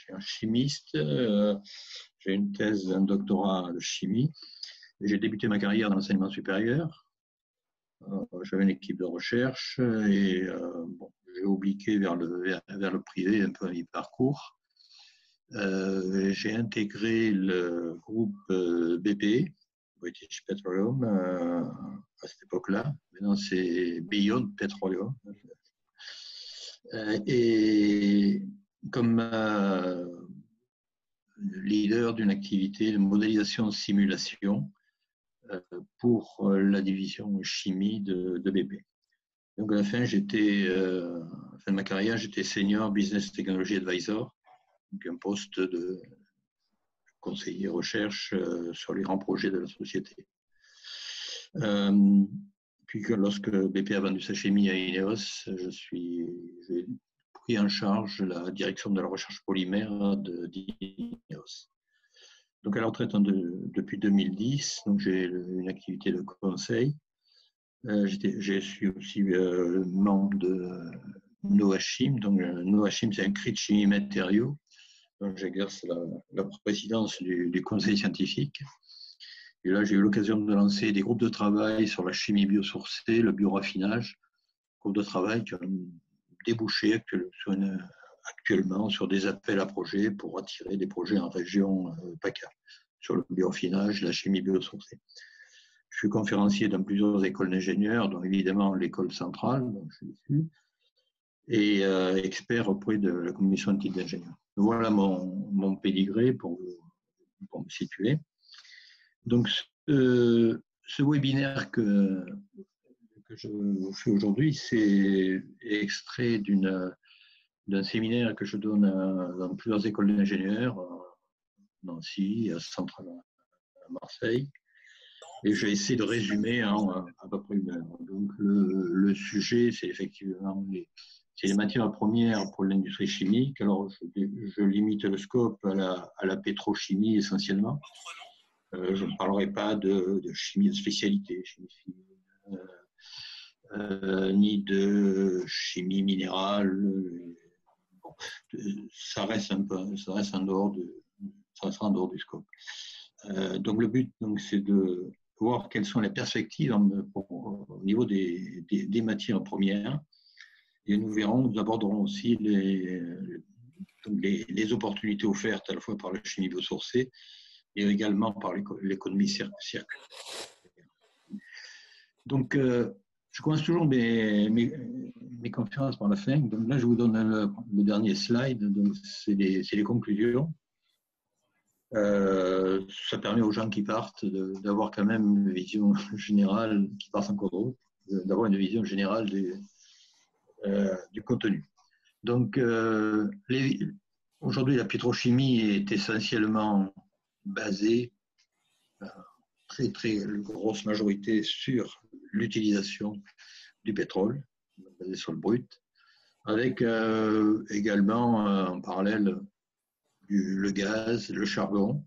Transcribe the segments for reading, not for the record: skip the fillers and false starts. je suis un chimiste, j'ai une thèse, un doctorat de chimie. J'ai débuté ma carrière dans l'enseignement supérieur. J'avais une équipe de recherche et bon, j'ai obliqué vers le privé un peu à mi-parcours. J'ai intégré le groupe BP, British Petroleum, à cette époque-là. Maintenant, c'est Beyond Petroleum. Et comme leader d'une activité de modélisation-simulation pour la division chimie de BP. Donc à la fin, à la fin de ma carrière, j'étais senior business technology advisor, donc un poste de conseiller recherche sur les grands projets de la société. Puis lorsque BP a vendu sa chimie à Ineos, j'ai pris en charge la direction de la recherche polymère d'Ineos. Donc à la retraite depuis 2010, j'ai une activité de conseil. Je suis aussi membre de Noachim. Donc Noachim, c'est un CRID chimie matériaux. J'exerce la présidence du conseil scientifique. Et là, j'ai eu l'occasion de lancer des groupes de travail sur la chimie biosourcée, le bioraffinage. Groupes de travail qui ont débouché actuellement sur des appels à projets pour attirer des projets en région PACA, sur le bioraffinage, la chimie biosourcée. Je suis conférencier dans plusieurs écoles d'ingénieurs, dont évidemment l'école centrale, dont je suis issu, et expert auprès de la commission de titre d'ingénieur. Voilà mon pédigré pour me situer. Donc, ce webinaire que je vous fais aujourd'hui, c'est extrait d'un séminaire que je donne dans plusieurs écoles d'ingénieurs, à Nancy, à Centrale, à Marseille. Et j'ai essayé de résumer à peu près une heure. Donc, le sujet, c'est effectivement les matières premières pour l'industrie chimique. Alors, je limite le scope à la pétrochimie essentiellement. Je ne parlerai pas de chimie de spécialité, ni de chimie minérale. Bon, ça reste en dehors du scope. Donc le but, c'est de voir quelles sont les perspectives au niveau des matières premières. Et nous aborderons aussi les opportunités offertes à la fois par la chimie biosourcée et également par l'économie circulaire. Donc, je commence toujours mes conférences par la fin. Donc là, je vous donne le dernier slide. Donc, c'est les conclusions. Ça permet aux gens qui partent d'avoir quand même une vision générale, qui partent encore d'autres, d'avoir une vision générale du contenu. Donc, aujourd'hui, la pétrochimie est essentiellement basée, très très grosse majorité, sur l'utilisation du pétrole, basée sur le brut, avec également en parallèle le gaz, le charbon,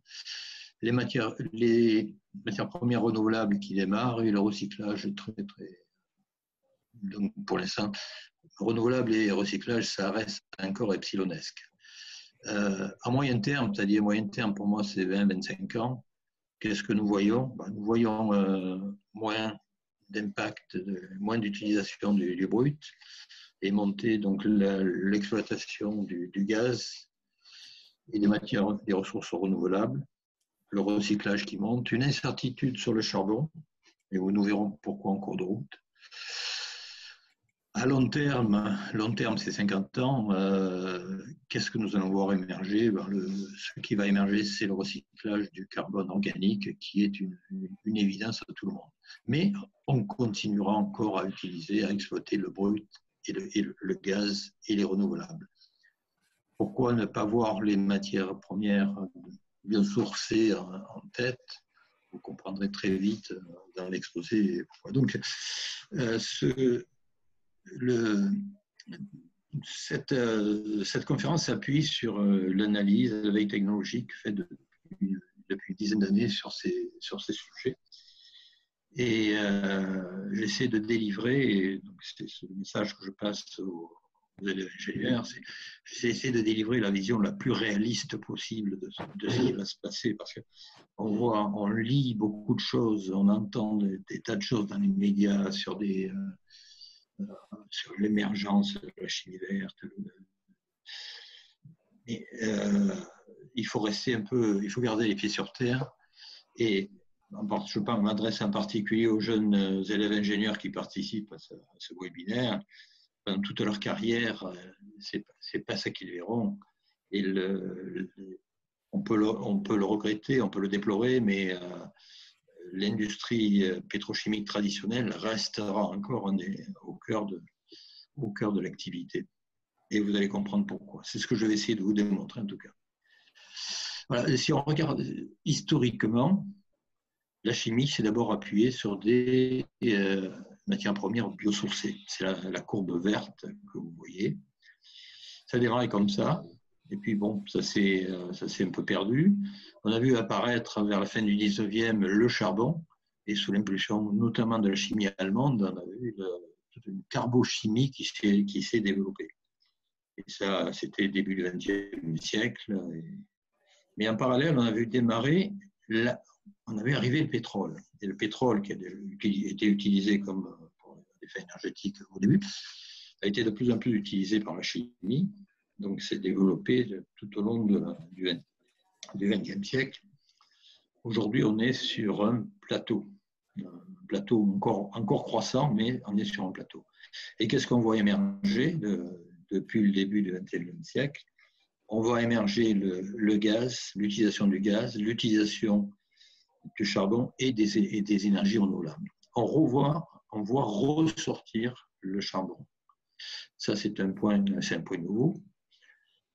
les matières premières renouvelables qui démarrent et le recyclage très très. Donc pour l'instant, renouvelables et recyclage, ça reste encore epsilonesque. À moyen terme, c'est-à-dire moyen terme pour moi c'est 20-25 ans, qu'est-ce que nous voyons? Nous voyons moins d'impact, moins d'utilisation du brut et monter donc l'exploitation du gaz et des ressources renouvelables, le recyclage qui monte, une incertitude sur le charbon, et nous verrons pourquoi en cours de route. À long terme c'est 50 ans, qu'est-ce que nous allons voir émerger? Ce qui va émerger, c'est le recyclage du carbone organique, qui est une évidence à tout le monde. Mais on continuera encore à utiliser, à exploiter le brut et le gaz et les renouvelables. Pourquoi ne pas voir les matières premières biosourcées en tête? Vous comprendrez très vite dans l'exposé pourquoi. Donc, cette conférence s'appuie sur l'analyse de la veille technologique faite depuis une dizaine d'années sur ces sujets. Et j'essaie de délivrer, et c'est ce message que je passe vous êtes ingénieur, c'est essayer de délivrer la vision la plus réaliste possible de ce qui va se passer, parce qu'on voit, on lit beaucoup de choses, on entend des tas de choses dans les médias sur des sur l'émergence de la chimie verte. Mais il faut rester un peu, il faut garder les pieds sur terre. Et je m'adresse en particulier aux jeunes élèves ingénieurs qui participent à ce webinaire. Dans toute leur carrière, ce n'est pas ça qu'ils verront. Et on peut le regretter, on peut le déplorer, mais l'industrie pétrochimique traditionnelle restera encore au cœur de l'activité. Et vous allez comprendre pourquoi. C'est ce que je vais essayer de vous démontrer en tout cas. Voilà, si on regarde historiquement, la chimie s'est d'abord appuyée sur des matières premières biosourcées. C'est la courbe verte que vous voyez. Ça démarrait comme ça. Et puis, bon, ça s'est un peu perdu. On a vu apparaître vers la fin du 19e le charbon. Et sous l'impulsion notamment de la chimie allemande, on a vu toute une carbochimie qui s'est développée. Et ça, c'était début du 20e siècle. Mais en parallèle, on a vu démarrer, on avait arrivé le pétrole. Et le pétrole qui a été utilisé comme pour des fins énergétiques au début, a été de plus en plus utilisé par la chimie. Donc, c'est développé tout au long du XXe siècle. Aujourd'hui, on est sur un plateau encore croissant, mais on est sur un plateau. Et qu'est-ce qu'on voit émerger depuis le début du XXIe siècle? On voit émerger le gaz, l'utilisation du gaz, l'utilisation du charbon et des énergies renouvelables. On voit ressortir le charbon. Ça, c'est un point nouveau.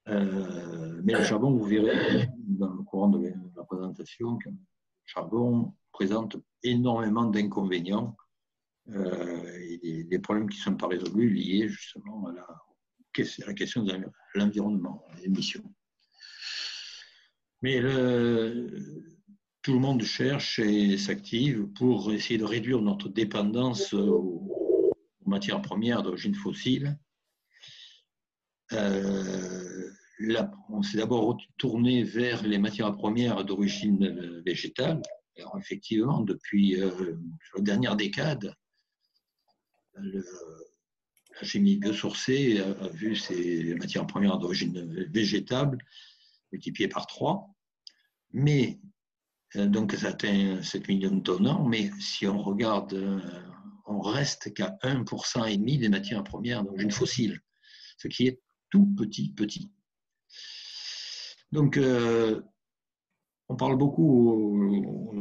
Mais le charbon, vous verrez dans le courant de la présentation, que le charbon présente énormément d'inconvénients et des problèmes qui ne sont pas résolus liés justement à la question de l'environnement, l'émission. Mais tout le monde cherche et s'active pour essayer de réduire notre dépendance aux matières premières d'origine fossile. On s'est d'abord tourné vers les matières premières d'origine végétale. Alors effectivement, depuis la dernière décade, la chimie biosourcée a vu ces matières premières d'origine végétale multipliées par 3. Mais, donc, ça atteint 7 millions de tonnes an, mais si on regarde, on reste qu'à 1,5% des matières premières d'origine fossile, ce qui est tout petit. Donc, on parle beaucoup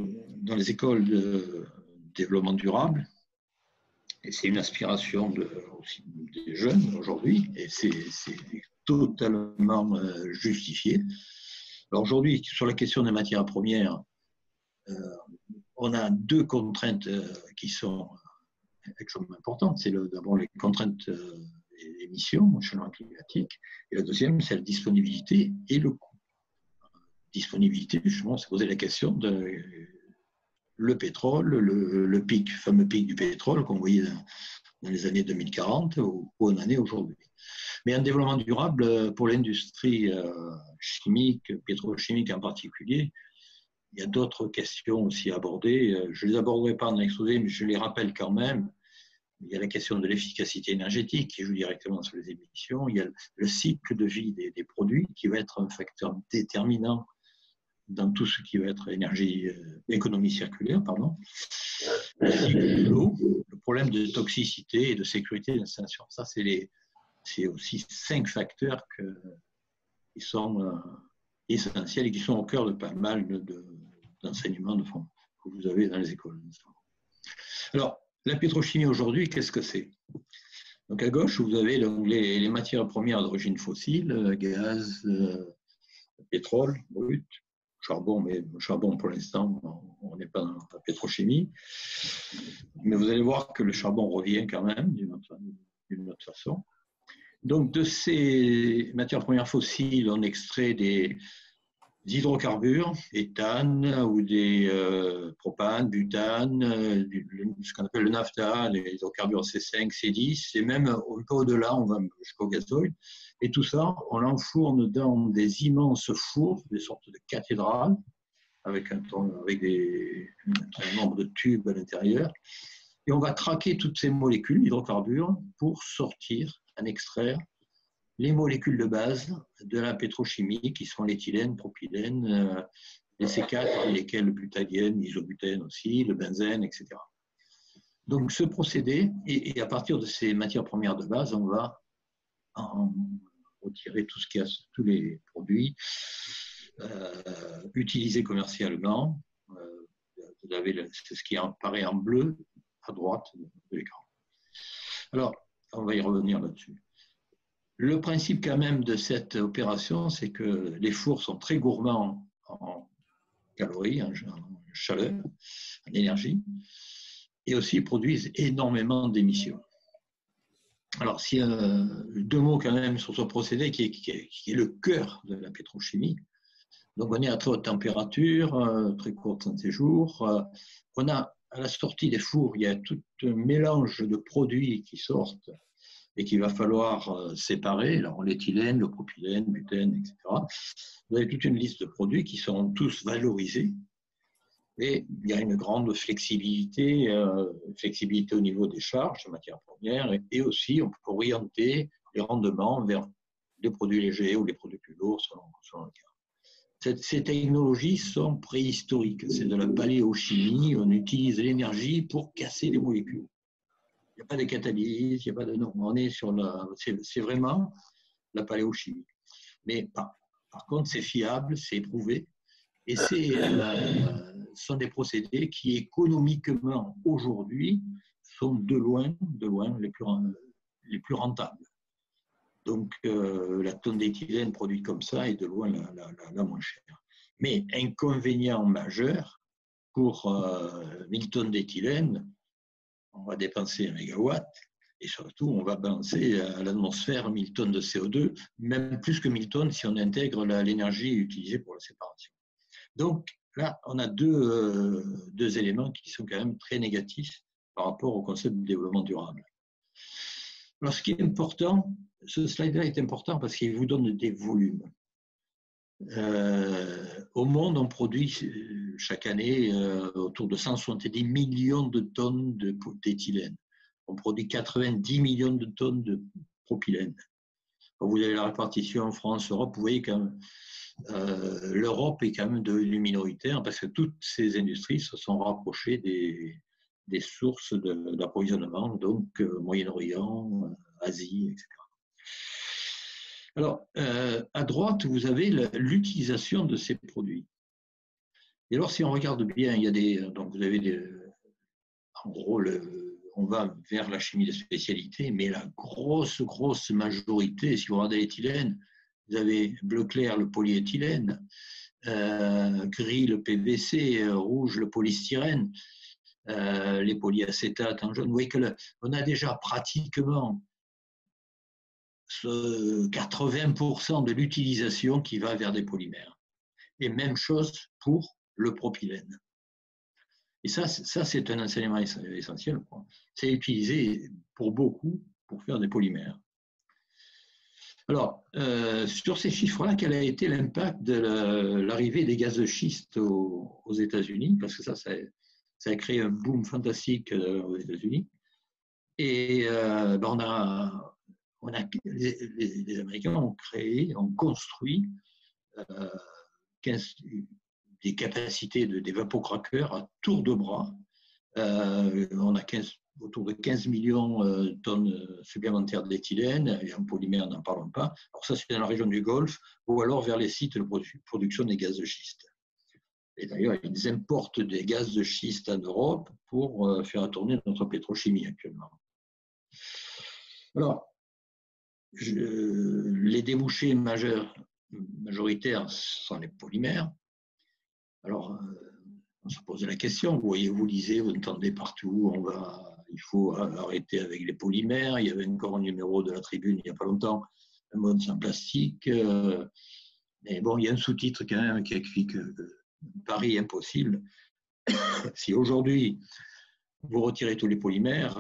dans les écoles de développement durable. Et c'est une aspiration aussi des jeunes aujourd'hui, et c'est totalement justifié. Aujourd'hui, sur la question des matières premières, on a deux contraintes qui sont extrêmement importantes. C'est d'abord les contraintes d'émissions, le changement climatique, et la deuxième, c'est la disponibilité et le coût. Disponibilité, justement, on s'est posé la question de... Le pétrole, le fameux pic du pétrole qu'on voyait dans les années 2040 ou on en est aujourd'hui. Mais un développement durable pour l'industrie chimique, pétrochimique en particulier, il y a d'autres questions aussi à aborder. Je ne les aborderai pas en exposé, mais je les rappelle quand même. Il y a la question de l'efficacité énergétique qui joue directement sur les émissions. Il y a le cycle de vie des produits qui va être un facteur déterminant dans tout ce qui va être économie circulaire, pardon. Le cycle de l'eau, le problème de toxicité et de sécurité de l'installation. Ça, c'est aussi 5 facteurs qui sont essentiels et qui sont au cœur de pas mal d'enseignements de fond que vous avez dans les écoles. Alors, la pétrochimie aujourd'hui, qu'est-ce que c'est? Donc, à gauche, vous avez les matières premières d'origine fossile, gaz, pétrole brut, charbon, mais le charbon pour l'instant, on n'est pas dans la pétrochimie. Mais vous allez voir que le charbon revient quand même d'une autre façon. Donc de ces matières premières fossiles, on extrait des, hydrocarbures, éthane ou des propane, butane, ce qu'on appelle le naphtha, les hydrocarbures C5, C10, et même un peu au-delà, on va jusqu'au gazoil. Et tout ça, on l'enfourne dans des immenses fours, des sortes de cathédrales, avec un nombre de tubes à l'intérieur. Et on va traquer toutes ces molécules d'hydrocarbures pour sortir, en extraire, les molécules de base de la pétrochimie, qui sont l'éthylène, propylène, les C4, lesquels le butadiène, l'isobutène aussi, le benzène, etc. Donc ce procédé, et à partir de ces matières premières de base, on va en retirer tout ce qu'il y a, tous les produits utilisés commercialement. Vous avez ce qui apparaît en bleu à droite de l'écran. Alors, on va y revenir là-dessus. Le principe quand même de cette opération, c'est que les fours sont très gourmands en calories, en chaleur, en énergie, et aussi produisent énormément d'émissions. Alors, si, deux mots quand même sur ce procédé qui est le cœur de la pétrochimie. Donc, on est à très haute température, très courte en séjour. On a, à la sortie des fours, il y a tout un mélange de produits qui sortent et qu'il va falloir séparer, l'éthylène, le propylène, le butène, etc. Vous avez toute une liste de produits qui seront tous valorisés, et il y a une grande flexibilité, au niveau des charges de matières premières, et aussi on peut orienter les rendements vers des produits légers ou des produits plus lourds, selon le cas. Ces technologies sont préhistoriques, c'est de la paléochimie, on utilise l'énergie pour casser les molécules. Il n'y a pas de catalyse, il n'y a pas de... Non, on est sur la... C'est vraiment la paléochimie. Mais par contre, c'est fiable, c'est éprouvé. Et ce sont des procédés qui, économiquement, aujourd'hui, sont de loin les plus rentables. Donc, la tonne d'éthylène produite comme ça est de loin la moins chère. Mais inconvénient majeur, pour 1000 tonnes d'éthylène, on va dépenser 1 mégawatt et surtout, on va balancer à l'atmosphère 1000 tonnes de CO2, même plus que 1000 tonnes si on intègre l'énergie utilisée pour la séparation. Donc là, on a deux éléments qui sont quand même très négatifs par rapport au concept de développement durable. Alors, ce qui est important, ce slide-là est important parce qu'il vous donne des volumes. Au monde, on produit chaque année autour de 170 millions de tonnes d'éthylène. On produit 90 millions de tonnes de propylène. Quand vous avez la répartition France-Europe, vous voyez quand même l'Europe est quand même devenue minoritaire parce que toutes ces industries se sont rapprochées des sources d'approvisionnement, donc Moyen-Orient, Asie, etc. Alors, à droite, vous avez l'utilisation de ces produits. Et alors, si on regarde bien, il y a donc vous avez en gros, on va vers la chimie de spécialité, mais la grosse majorité, si vous regardez l'éthylène, vous avez bleu clair le polyéthylène, gris le PVC, rouge le polystyrène, les polyacétates en jaune. Vous voyez qu'on a déjà pratiquement 80% de l'utilisation qui va vers des polymères. Et même chose pour le propylène. Et ça c'est un enseignement essentiel. C'est utilisé pour beaucoup pour faire des polymères. Alors, sur ces chiffres-là, quel a été l'impact de l'arrivée des gaz de schiste aux États-Unis? Parce que ça a créé un boom fantastique aux États-Unis. Et les Américains ont construit des capacités des vapocrackers à tour de bras. On a autour de 15 millions de tonnes supplémentaires d'éthylène, et en polymère, n'en parlons pas. Alors ça, c'est dans la région du Golfe, ou alors vers les sites de production des gaz de schiste. Et d'ailleurs, ils importent des gaz de schiste en Europe pour faire tourner notre pétrochimie actuellement. Alors, les débouchés majoritaires sont les polymères. Alors, on se pose la question, vous voyez, vous lisez, vous entendez partout, il faut arrêter avec les polymères. Il y avait encore un numéro de la Tribune il n'y a pas longtemps, un monde sans plastique, Mais bon, il y a un sous-titre quand même qui explique pari impossible. Si aujourd'hui, vous retirez tous les polymères,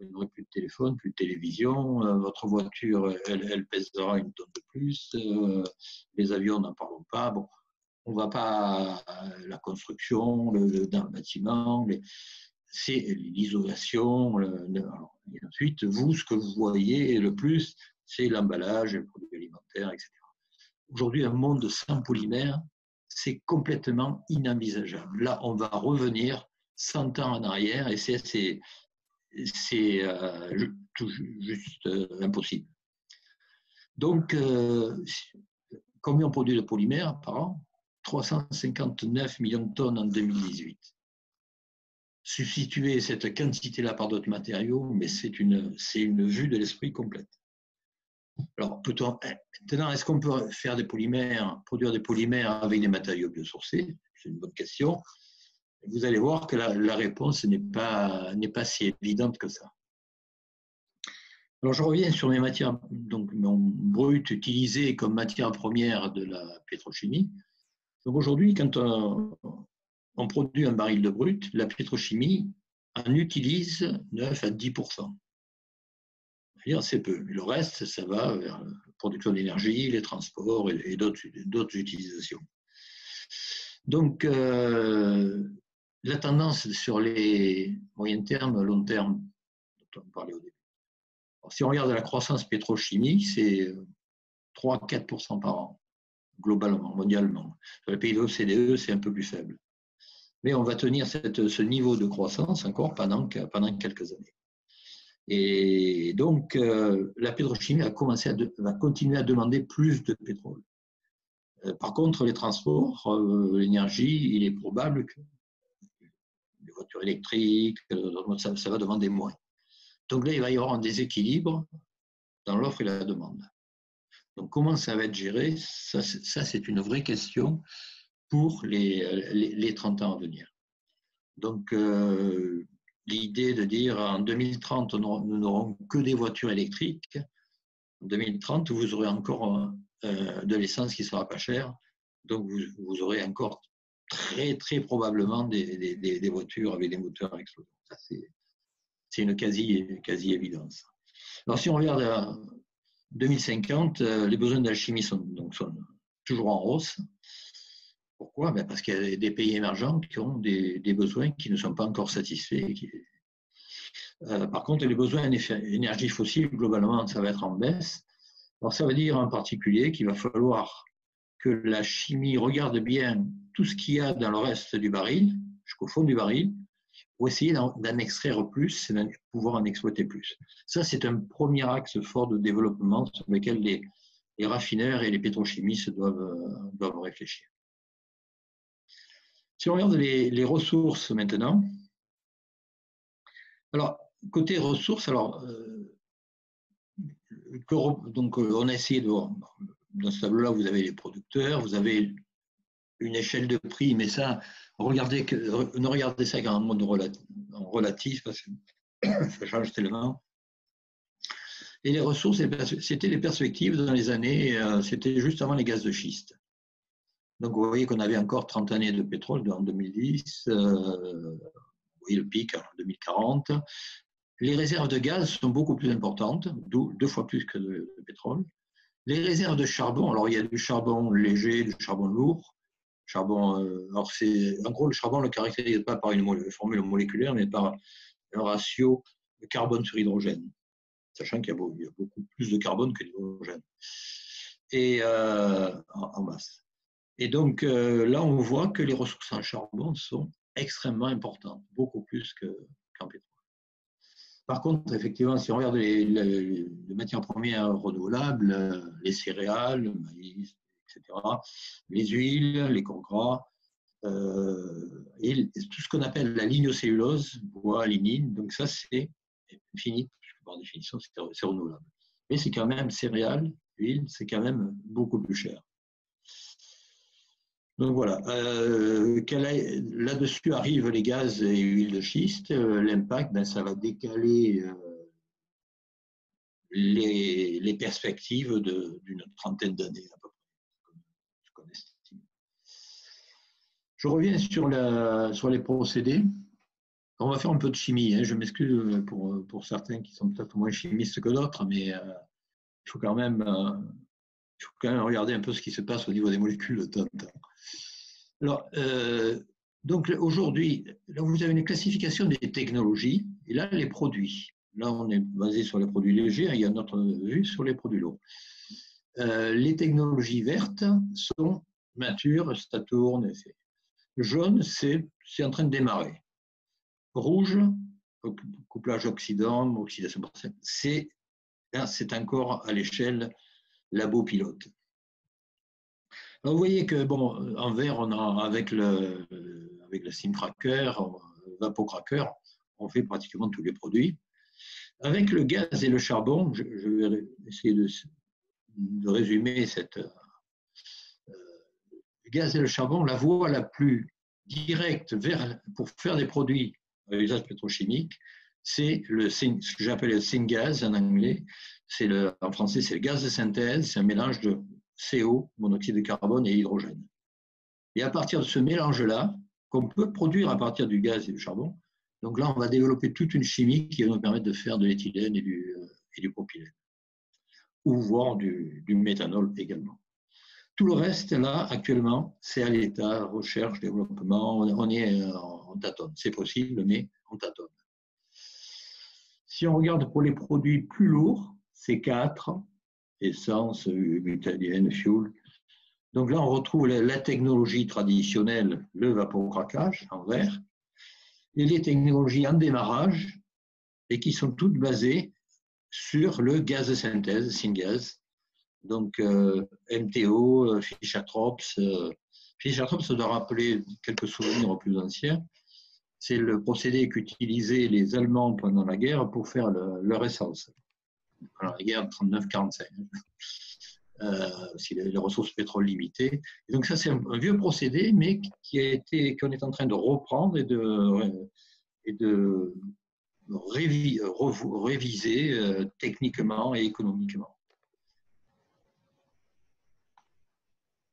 vous n'aurez plus de téléphone, plus de télévision, votre voiture, elle pèsera une tonne de plus, les avions, n'en parlons pas. Bon, on ne va pas à la construction, dans le bâtiment, c'est l'isolation. Et ensuite, vous, ce que vous voyez le plus, c'est l'emballage, les produits alimentaires, etc. Aujourd'hui, un monde sans polymères, c'est complètement inenvisageable. Là, on va revenir 100 ans en arrière et c'est juste impossible. Donc, combien on produit de polymères par an? 359 millions de tonnes en 2018. Substituer cette quantité-là par d'autres matériaux, mais c'est une vue de l'esprit complète. Alors, peut-on, maintenant, est-ce qu'on peut faire des polymères, produire des polymères avec des matériaux biosourcés? C'est une bonne question. Vous allez voir que la réponse n'est pas si évidente que ça. Alors, je reviens sur mes matières, donc mon brut utilisé comme matière première de la pétrochimie. Donc, aujourd'hui, quand on produit un baril de brut, la pétrochimie en utilise 9 à 10%. C'est-à-dire, c'est peu. Le reste, ça va vers la production d'énergie, les transports et d'autres utilisations. Donc, la tendance sur les moyens termes, long terme, dont on parlait au début. Alors, si on regarde la croissance pétrochimique, c'est 3-4% par an, globalement, mondialement. Sur les pays de l'OCDE, c'est un peu plus faible. Mais on va tenir ce niveau de croissance encore pendant quelques années. Et donc, la pétrochimie va continuer à demander plus de pétrole. Par contre, les transports, l'énergie, il est probable que les voitures électriques, ça va demander moins. Donc là, il va y avoir un déséquilibre dans l'offre et la demande. Donc, comment ça va être géré? Ça, c'est une vraie question pour les 30 ans à venir. Donc, l'idée de dire en 2030, nous n'aurons que des voitures électriques. En 2030, vous aurez encore de l'essence qui ne sera pas chère. Donc, vous aurez encore très, très probablement des voitures avec des moteurs explosants. Ça, c'est une quasi-évidence. Alors, si on regarde à 2050, les besoins de la chimie sont toujours en hausse. Pourquoi? Ben parce qu'il y a des pays émergents qui ont des besoins qui ne sont pas encore satisfaits. Par contre, les besoins d'énergie fossile, globalement, ça va être en baisse. Alors, ça veut dire en particulier qu'il va falloir que la chimie regarde bien tout ce qu'il y a dans le reste du baril, jusqu'au fond du baril, pour essayer d'en extraire plus et d'en pouvoir en exploiter plus. Ça, c'est un premier axe fort de développement sur lequel les raffineurs et les pétrochimistes doivent réfléchir. Si on regarde les ressources maintenant, alors côté ressources, alors donc on a essayé de voir, dans ce tableau-là, vous avez les producteurs, vous avez une échelle de prix, mais ça, ne regardez ça qu'en mode relatif, parce que ça change tellement. Et les ressources, c'était les perspectives dans les années, c'était juste avant les gaz de schiste. Donc, vous voyez qu'on avait encore 30 années de pétrole en 2010, vous voyez le pic en 2040. Les réserves de gaz sont beaucoup plus importantes, 2 fois plus que de pétrole. Les réserves de charbon, alors il y a du charbon léger, du charbon lourd. Charbon, alors en gros, le charbon ne le caractérise pas par une formule moléculaire, mais par un ratio de carbone sur hydrogène, sachant qu'il y a beaucoup plus de carbone que d'hydrogène, et en masse. Et donc, là, on voit que les ressources en charbon sont extrêmement importantes, beaucoup plus qu'en pétrole. Par contre, effectivement, si on regarde les matières premières renouvelables, les céréales, le maïs, etc., les huiles, les corps gras, et tout ce qu'on appelle la lignocellulose, bois, lignine, donc ça, c'est fini, puisque par définition, c'est renouvelable. Mais c'est quand même céréales, huiles, c'est quand même beaucoup plus cher. Donc voilà, là-dessus arrivent les gaz et huiles de schiste. L'impact, ben, ça va décaler les perspectives d'une trentaine d'années à peu près. Je reviens sur, les procédés. On va faire un peu de chimie, hein. Je m'excuse pour certains qui sont peut-être moins chimistes que d'autres, mais il faut quand même regarder un peu ce qui se passe au niveau des molécules. Alors, donc aujourd'hui, vous avez une classification des technologies, et là, les produits. Là, on est basé sur les produits légers, il y a notre vue sur les produits lourds. Les technologies vertes sont matures, ça tourne, etc. Jaune, c'est en train de démarrer. Rouge, couplage oxydant, oxydation partielle, c'est encore à l'échelle labo pilote. Alors, vous voyez que, bon, en vert, on a, avec la steam cracker, vapocracker, on fait pratiquement tous les produits. Avec le gaz et le charbon, je vais essayer de résumer cette. Le gaz et le charbon, la voie la plus directe pour faire des produits à usage pétrochimique, c'est ce que j'appelle le syngas en anglais. En français, c'est le gaz de synthèse, c'est un mélange de CO, monoxyde de carbone et hydrogène. Et à partir de ce mélange-là, qu'on peut produire à partir du gaz et du charbon, donc là, on va développer toute une chimie qui va nous permettre de faire de l'éthylène et du propylène, ou voire du méthanol également. Tout le reste, là, actuellement, c'est à l'état, recherche, développement, on tâtonne. C'est possible, mais on tâtonne. Si on regarde pour les produits plus lourds, C4, essence, butadiène, fuel. Donc là, on retrouve la technologie traditionnelle, le vapocraquage en vert, et les technologies en démarrage, et qui sont toutes basées sur le gaz de synthèse, syngas. Donc, MTO, Fischer-Tropsch. Fischer-Tropsch, ça doit rappeler quelques souvenirs plus anciens. C'est le procédé qu'utilisaient les Allemands pendant la guerre pour faire leur essence. Alors, la guerre de 39-45, si les ressources pétrole limitées. Et donc, ça, c'est un vieux procédé, mais qu'on est en train de reprendre et de réviser techniquement et économiquement.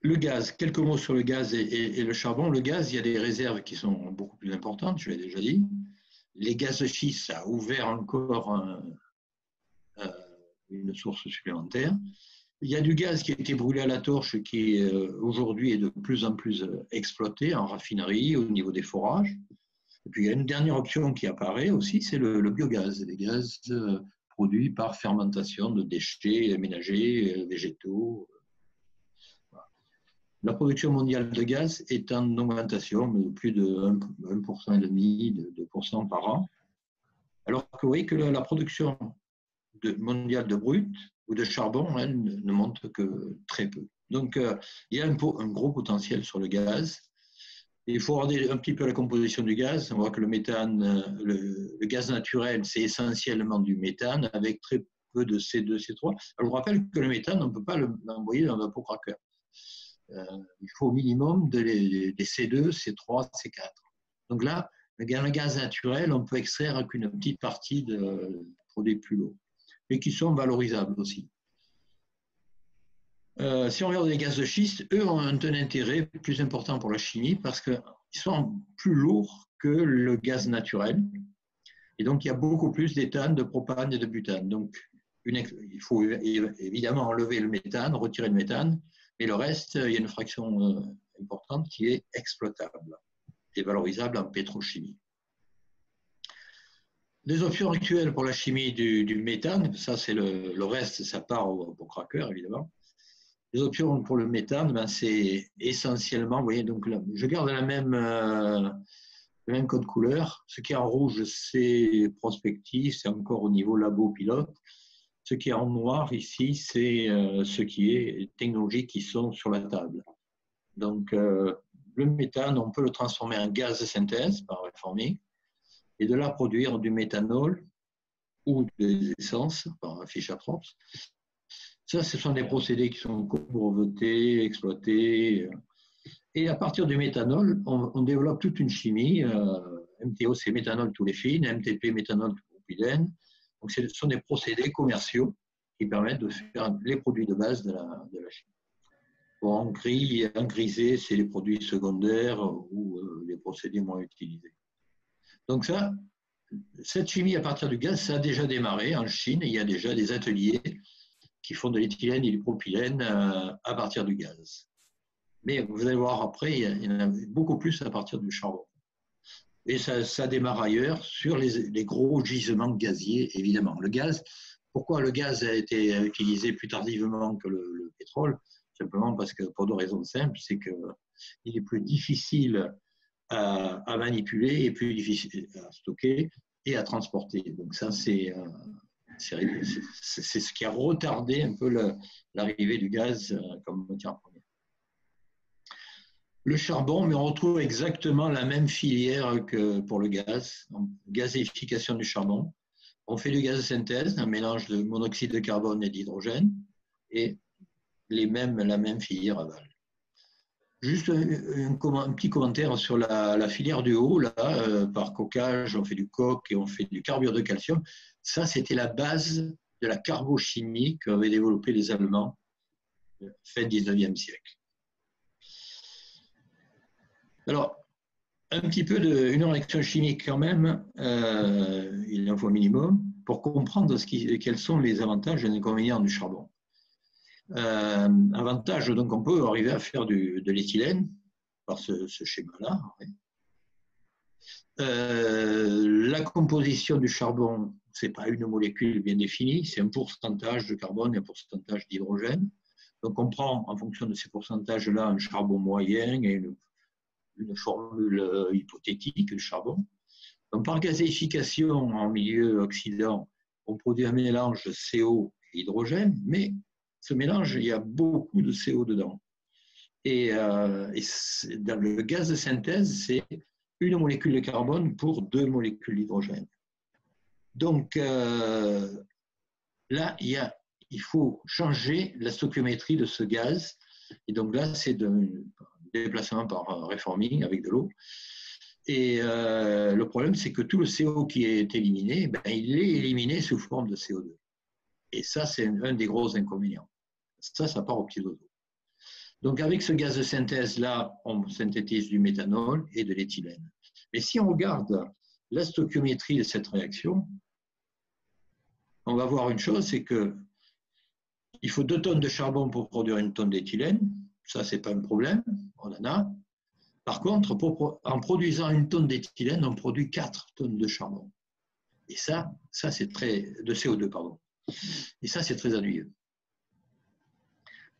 Le gaz, quelques mots sur le gaz et le charbon. Le gaz, il y a des réserves qui sont beaucoup plus importantes, je l'ai déjà dit. Les gaz de schiste, ça a ouvert encore une source supplémentaire. Il y a du gaz qui a été brûlé à la torche qui aujourd'hui est de plus en plus exploité en raffinerie, au niveau des forages. Et puis il y a une dernière option qui apparaît aussi, c'est le biogaz, les gaz produits par fermentation de déchets ménagers, végétaux. La production mondiale de gaz est en augmentation de plus de 1,5%, 2% par an. Alors que vous voyez que la production mondiale de brut ou de charbon, elle ne monte que très peu. Donc, il y a un gros potentiel sur le gaz. Et il faut regarder un petit peu la composition du gaz. On voit que le méthane, le gaz naturel, c'est essentiellement du méthane avec très peu de C2, C3. Alors, je vous rappelle que le méthane, on ne peut pas l'envoyer dans un vapocraqueur. Il faut au minimum des C2, C3, C4. Donc là, le gaz naturel, on peut extraire qu'une petite partie de produits plus lourds, mais qui sont valorisables aussi. Si on regarde les gaz de schiste, eux ont un intérêt plus important pour la chimie parce qu'ils sont plus lourds que le gaz naturel. Et donc, il y a beaucoup plus d'éthane, de propane et de butane. Donc, il faut évidemment enlever le méthane, retirer le méthane. Mais le reste, il y a une fraction importante qui est exploitable et valorisable en pétrochimie. Les options actuelles pour la chimie du méthane, ça c'est le reste, ça part au cracker évidemment. Les options pour le méthane, ben, c'est essentiellement, vous voyez, donc là, je garde le même code couleur. Ce qui est en rouge, c'est prospective, c'est encore au niveau labo pilote. Ce qui est en noir ici, c'est ce qui est technologies qui sont sur la table. Donc, le méthane, on peut le transformer en gaz de synthèse par reforming, et de là produire du méthanol ou des essences par Fischer-Tropsch. Ça, ce sont des procédés qui sont brevetés, exploités. Et à partir du méthanol, on développe toute une chimie. MTO, c'est méthanol tous les fines, MTP, méthanol tous les propylènes. Donc, ce sont des procédés commerciaux qui permettent de faire les produits de base de la chimie. En gris et en grisé, c'est les produits secondaires ou les procédés moins utilisés. Donc ça, cette chimie à partir du gaz, ça a déjà démarré en Chine. Il y a déjà des ateliers qui font de l'éthylène et du propylène à partir du gaz. Mais vous allez voir après, il y en a beaucoup plus à partir du charbon. Et ça démarre ailleurs sur les gros gisements gaziers, évidemment. Le gaz, pourquoi le gaz a été utilisé plus tardivement que le pétrole? Simplement parce que, pour deux raisons simples, c'est qu'il est plus difficile à manipuler et plus difficile à stocker et à transporter. Donc ça, c'est ce qui a retardé un peu l'arrivée du gaz comme matière première. Le charbon, mais on retrouve exactement la même filière que pour le gaz. Donc, gazéification du charbon. On fait du gaz de synthèse, un mélange de monoxyde de carbone et d'hydrogène, et la même filière aval. Juste un petit commentaire sur la filière du haut, là, par coquage, on fait du coke et on fait du carbure de calcium. Ça, c'était la base de la carbochimie qu'avaient développée les Allemands fin 19e siècle. Alors, un petit peu d'une réaction chimique quand même, il en faut un minimum, pour comprendre quels sont les avantages et les inconvénients du charbon. Avantage, donc on peut arriver à faire de l'éthylène par ce schéma-là. Ouais. La composition du charbon, ce n'est pas une molécule bien définie, c'est un pourcentage de carbone et un pourcentage d'hydrogène. Donc on prend en fonction de ces pourcentages-là un charbon moyen et une formule hypothétique du charbon. Donc par gazéification en milieu oxydant, on produit un mélange de CO et hydrogène, mais ce mélange, il y a beaucoup de CO dedans. Et dans le gaz de synthèse, c'est une molécule de carbone pour deux molécules d'hydrogène. Donc là, il faut changer la stoichiométrie de ce gaz. Et donc là, c'est un déplacement par reforming avec de l'eau. Et le problème, c'est que tout le CO qui est éliminé, ben, il est éliminé sous forme de CO2. Et ça, c'est un des gros inconvénients. Ça part au petit dodo. Donc, avec ce gaz de synthèse-là, on synthétise du méthanol et de l'éthylène. Mais si on regarde la stoichiométrie de cette réaction, on va voir une chose, c'est qu'il faut 2 tonnes de charbon pour produire 1 tonne d'éthylène. Ça, ce n'est pas un problème, on en a. Par contre, en produisant 1 tonne d'éthylène, on produit 4 tonnes de charbon. Et ça c'est de CO2, pardon. Et ça, c'est très ennuyeux.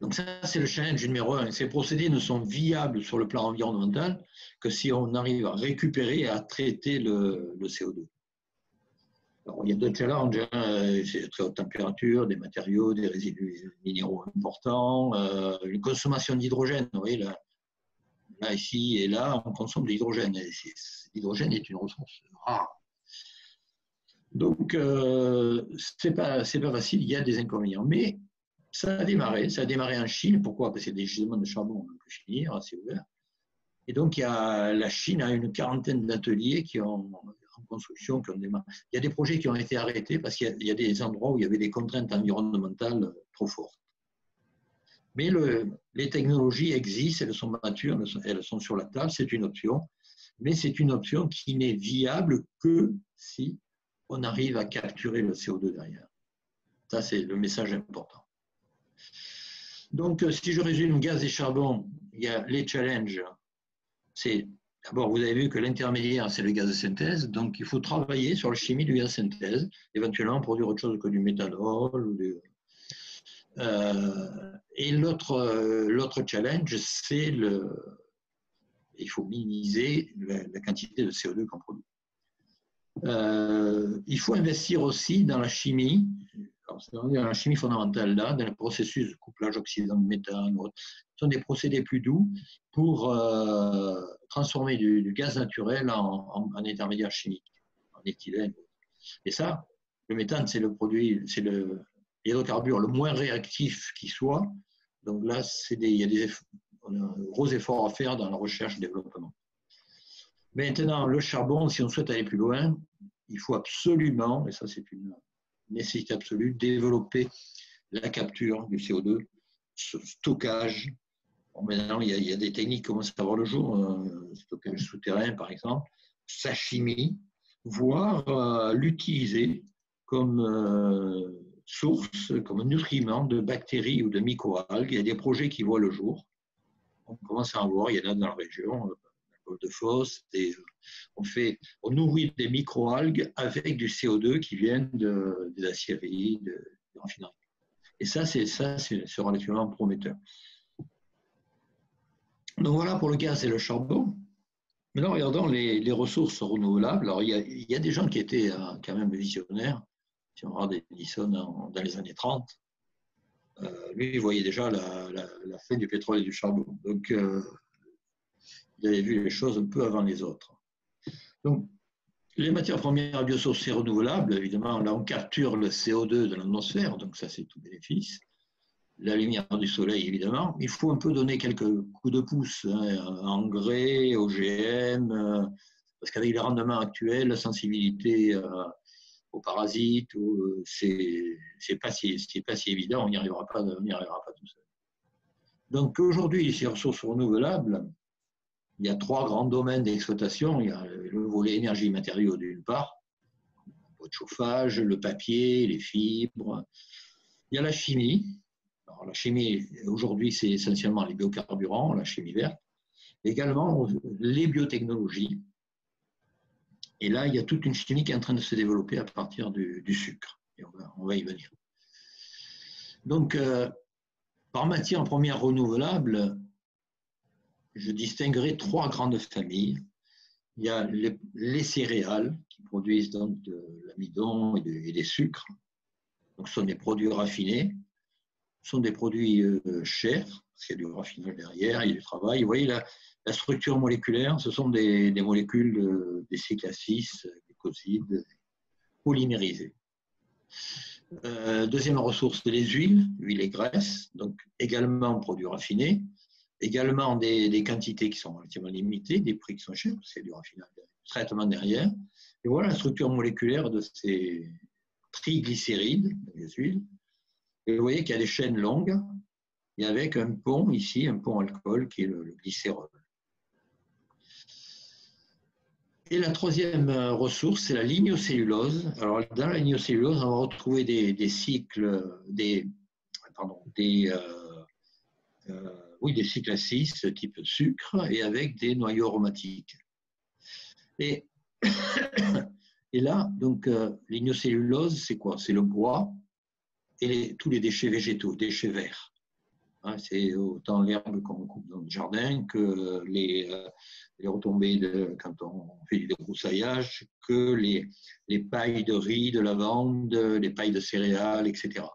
Donc ça, c'est le challenge numéro 1. Ces procédés ne sont viables sur le plan environnemental que si on arrive à récupérer et à traiter le CO2. Alors, il y a d'autres challenges, hein. C'est très haute température, des matériaux, des résidus minéraux importants, une consommation d'hydrogène. Vous voyez, là, ici et là, on consomme de l'hydrogène. L'hydrogène est une ressource rare. Donc, c'est pas facile, il y a des inconvénients. Mais ça a démarré en Chine. Pourquoi? Parce qu'il y a des gisements de charbon, on ne peut plus finir, c'est ouvert. Et donc, la Chine a une quarantaine d'ateliers qui ont en construction, qui ont démarré. Il y a des projets qui ont été arrêtés parce qu'il y a des endroits où il y avait des contraintes environnementales trop fortes. Mais les technologies existent, elles sont matures, elles sont sur la table, c'est une option. Mais c'est une option qui n'est viable que si on arrive à capturer le CO2 derrière. Ça, c'est le message important. Donc, si je résume gaz et charbon, il y a les challenges. D'abord, vous avez vu que l'intermédiaire, c'est le gaz de synthèse. Donc, il faut travailler sur la chimie du gaz de synthèse, éventuellement produire autre chose que du méthanol. Et l'autre challenge, c'est il faut minimiser la quantité de CO2 qu'on produit. Il faut investir aussi dans la chimie, dans la chimie fondamentale là, dans le processus de couplage oxydant-méthane. Ce sont des procédés plus doux pour transformer du gaz naturel en intermédiaire chimique, en éthylène. Et ça, le méthane, c'est le produit, c'est l'hydrocarbure le moins réactif qui soit. Donc là, on a un gros effort à faire dans la recherche et développement. Maintenant, le charbon, si on souhaite aller plus loin, il faut absolument, et ça c'est une nécessité absolue, développer la capture du CO2, ce stockage Bon, maintenant, il y a des techniques qui commencent à voir le jour, stockage souterrain par exemple, sa chimie, voire l'utiliser comme source, comme nutriment de bactéries ou de microalgues. Il y a des projets qui voient le jour. On commence à en voir, il y en a dans la région, la de Fosse, et on nourrit des microalgues avec du CO2 qui viennent de la scierie, de raffinerie. Et ça c'est relativement prometteur. Donc voilà pour le gaz et le charbon. Maintenant, regardons les ressources renouvelables. Alors, il y a des gens qui étaient quand même visionnaires. Si on regarde Edison dans les années 30, lui, il voyait déjà la fin du pétrole et du charbon. Donc, il avait vu les choses un peu avant les autres. Donc, les matières premières biosourcées renouvelables, évidemment, là, on capture le CO2 de l'atmosphère, donc ça, c'est tout bénéfice. La lumière du soleil, évidemment. Il faut un peu donner quelques coups de pouce, hein, engrais, OGM, parce qu'avec les rendements actuels, la sensibilité aux parasites, c'est pas si évident, on n'y arrivera pas tout seul. Donc aujourd'hui, ces ressources renouvelables, il y a trois grands domaines d'exploitation. Il y a le volet énergie matériaux d'une part, le pot de chauffage, le papier, les fibres. Il y a la chimie. Alors, la chimie, aujourd'hui, c'est essentiellement les biocarburants, la chimie verte, également les biotechnologies. Et là, il y a toute une chimie qui est en train de se développer à partir du sucre. Et on va y venir. Donc, par matière première renouvelable, je distinguerai trois grandes familles. Il y a les céréales qui produisent donc de l'amidon et des sucres. Donc, ce sont des produits raffinés. Sont des produits chers, parce qu'il y a du raffinage derrière, il y a du travail. Vous voyez la structure moléculaire, ce sont des molécules des C6, des glucosides polymérisées. Deuxième ressource, les huiles et graisses, donc également produits raffinés, également des quantités qui sont relativement limitées, des prix qui sont chers, parce qu'il y a du raffinage, du traitement derrière. Et voilà la structure moléculaire de ces triglycérides, les huiles. Et vous voyez qu'il y a des chaînes longues et avec un pont ici, un pont alcool qui est le glycérol. Et la troisième ressource, c'est la lignocellulose. Alors dans la lignocellulose, on va retrouver des cycles à 6 type sucre et avec des noyaux aromatiques. Et là, donc, lignocellulose, c'est quoi? C'est le bois. Et tous les déchets végétaux, déchets verts. Hein, c'est autant l'herbe qu'on coupe dans le jardin que les retombées quand on fait du débroussaillage, que les pailles de riz, de lavande, les pailles de céréales, etc.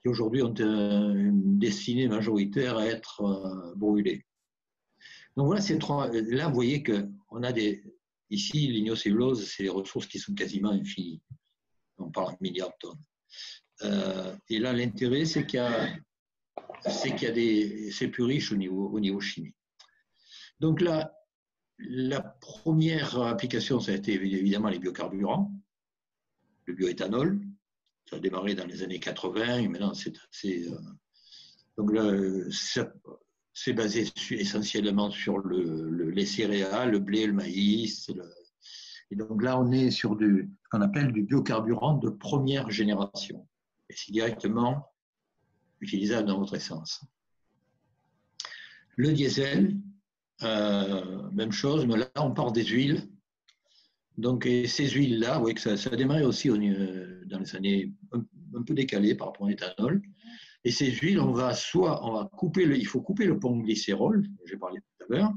qui aujourd'hui ont une destinée majoritaire à être brûlées. Donc voilà ces trois. Là, vous voyez qu'on a ici, l'ignocellulose, c'est des ressources qui sont quasiment infinies. On parle de milliards de tonnes. Et là, l'intérêt, c'est c'est plus riche au niveau chimie. Donc là, la première application, ça a été évidemment les biocarburants, le bioéthanol. Ça a démarré dans les années 80, et maintenant, c'est basé essentiellement sur les céréales, le blé, le maïs. Et donc là, on est sur ce qu'on appelle du biocarburant de première génération. Et c'est directement utilisable dans votre essence. Le diesel, même chose, mais là, on part des huiles. Donc, et ces huiles-là, vous voyez que ça a démarré aussi dans les années un peu décalées par rapport à l'éthanol. Et ces huiles, il faut couper le pont glycérol, j'ai parlé tout à l'heure.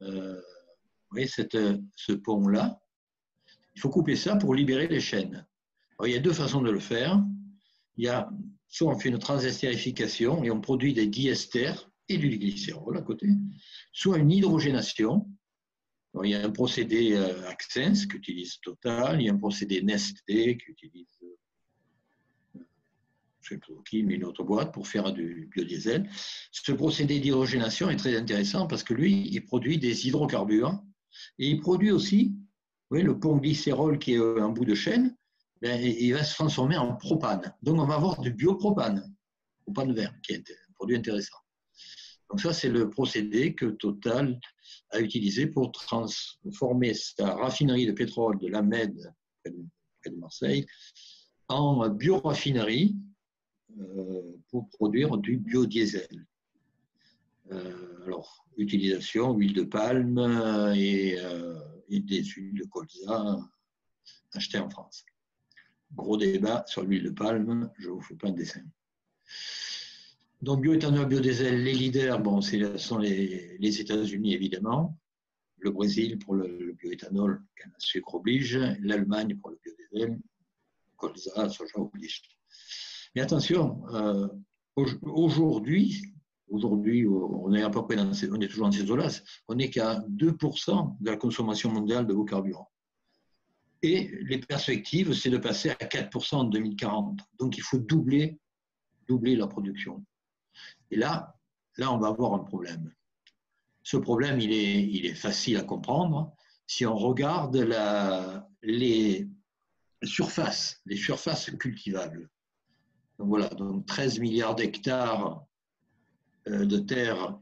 Vous voyez, ce pont-là, il faut couper ça pour libérer les chaînes. Alors, il y a deux façons de le faire. Soit on fait une transestérification et on produit des diesters et du glycérol à côté, soit une hydrogénation. Alors, il y a un procédé Axens qui utilise Total, il y a un procédé Nestlé qui utilise une autre boîte pour faire du biodiesel. Ce procédé d'hydrogénation est très intéressant parce que lui, il produit des hydrocarbures. Et il produit aussi, vous voyez, le pont glycérol qui est en bout de chaîne, il va se transformer en propane. Donc, on va avoir du biopropane, propane vert, qui est un produit intéressant. Donc ça, c'est le procédé que Total a utilisé pour transformer sa raffinerie de pétrole de la Mède, près de Marseille, en bioraffinerie pour produire du biodiesel. Alors, utilisation huile de palme et des huiles de colza achetées en France. Gros débat sur l'huile de palme, je ne vous fais pas de dessin. Donc, bioéthanol, biodiesel, les leaders, bon, ce sont les États-Unis évidemment, le Brésil pour le bioéthanol, canne à sucre oblige, l'Allemagne pour le biodiesel, colza, soja oblige. Mais attention, aujourd'hui, on est à peu près on est toujours dans ces eaux-là, on n'est qu'à 2% de la consommation mondiale de biocarburants. Et les perspectives, c'est de passer à 4% en 2040. Donc, il faut doubler la production. Et là, on va avoir un problème. Ce problème, il est facile à comprendre. Si on regarde les surfaces cultivables, donc voilà, donc 13 milliards d'hectares de terres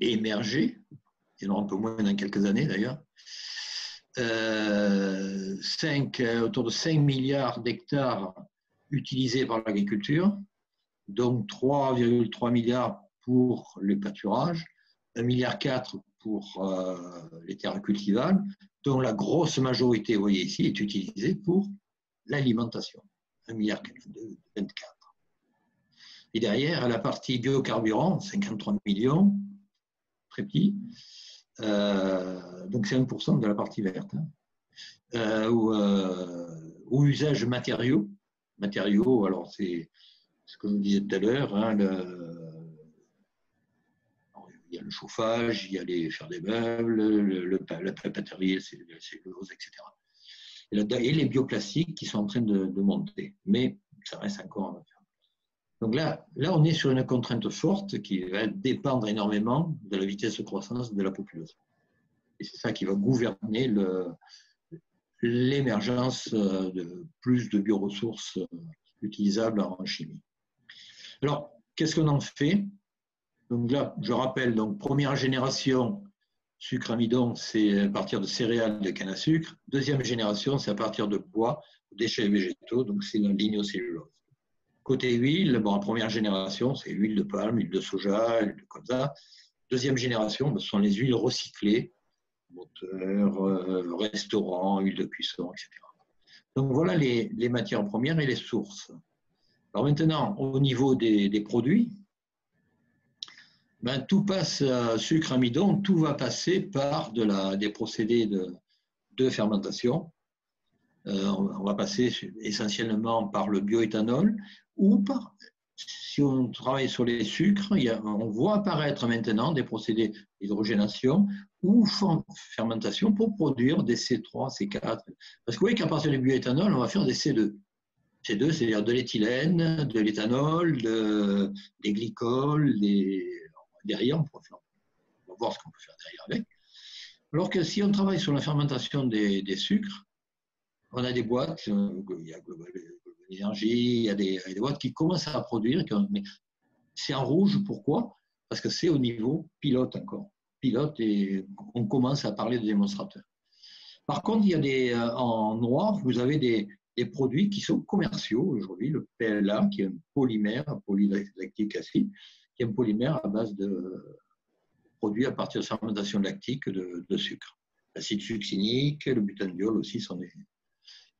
émergées, il y en aura un peu moins dans quelques années d'ailleurs, autour de 5 milliards d'hectares utilisés par l'agriculture, donc 3,3 milliards pour les pâturages, 1,4 milliard pour les terres cultivables, dont la grosse majorité, vous voyez ici, est utilisée pour l'alimentation, 1,24 milliard. Et derrière, à la partie biocarburant, 53 millions, très petit, donc c'est 1% de la partie verte, hein. Ou usage matériaux. Matériaux, alors c'est ce que je vous disais tout à l'heure, hein, il y a le chauffage, il y a les faire des meubles, la papeterie, la cellulose, etc. Et les bioplastiques qui sont en train de monter, mais ça reste encore en. Donc là, on est sur une contrainte forte qui va dépendre énormément de la vitesse de croissance de la population. Et c'est ça qui va gouverner l'émergence de plus de bioressources utilisables en chimie. Alors, qu'est-ce qu'on en fait? Donc là, je rappelle, donc, première génération, sucre-amidon, c'est à partir de céréales de canne à sucre. Deuxième génération, c'est à partir de bois, déchets végétaux, donc c'est dans l'inocellulose. Côté huile, bon, en première génération, c'est huile de palme, huile de soja, huile de colza. Deuxième génération, ce sont les huiles recyclées, moteur, restaurant, huile de cuisson, etc. Donc voilà les matières premières et les sources. Alors maintenant, au niveau des produits, tout passe à sucre, amidon, tout va passer par des procédés de fermentation. On va passer essentiellement par le bioéthanol ou par, si on travaille sur les sucres, on voit apparaître maintenant des procédés d'hydrogénation ou fermentation pour produire des C3, C4. Parce que vous voyez qu'à partir du bioéthanol, on va faire des C2. C2, c'est-à-dire de l'éthylène, de l'éthanol, des glycols, derrière, on va voir ce qu'on peut faire derrière avec. Alors que si on travaille sur la fermentation des sucres, on a des boîtes, il y a Global Energy, il y a des boîtes qui commencent à produire, mais c'est en rouge, pourquoi? Parce que c'est au niveau pilote encore. Pilote, et on commence à parler de démonstrateurs. Par contre, il y a en noir, vous avez des produits qui sont commerciaux aujourd'hui, le PLA, qui est un polymère, polylactique acide, qui est un polymère à base de produits à partir de fermentation lactique de sucre. L'acide succinique, le butanediol aussi sont des.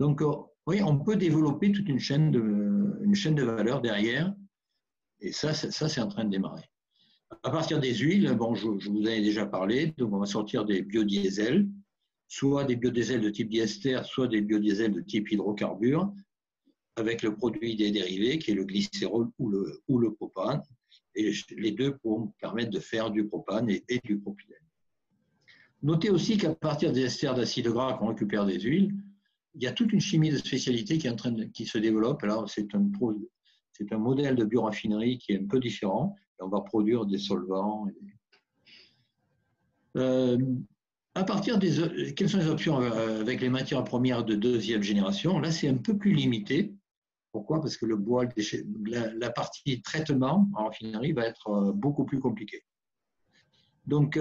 Donc, oui, on peut développer toute une chaîne de valeur derrière, et ça c'est en train de démarrer. À partir des huiles, bon, je vous en ai déjà parlé, donc on va sortir des biodiesels, soit des biodiesels de type diester, soit des biodiesels de type hydrocarbure, avec le produit des dérivés, qui est le glycérol ou le propane, et les deux pourront permettre de faire du propane et du propylène. Notez aussi qu'à partir des esters d'acides gras qu'on récupère des huiles, il y a toute une chimie de spécialité qui se développe. Alors, c'est un modèle de bioraffinerie qui est un peu différent. Et on va produire des solvants. À partir quelles sont les options avec les matières premières de deuxième génération? Là, c'est un peu plus limité. Pourquoi? Parce que le bois, la partie traitement en raffinerie va être beaucoup plus compliquée. Donc,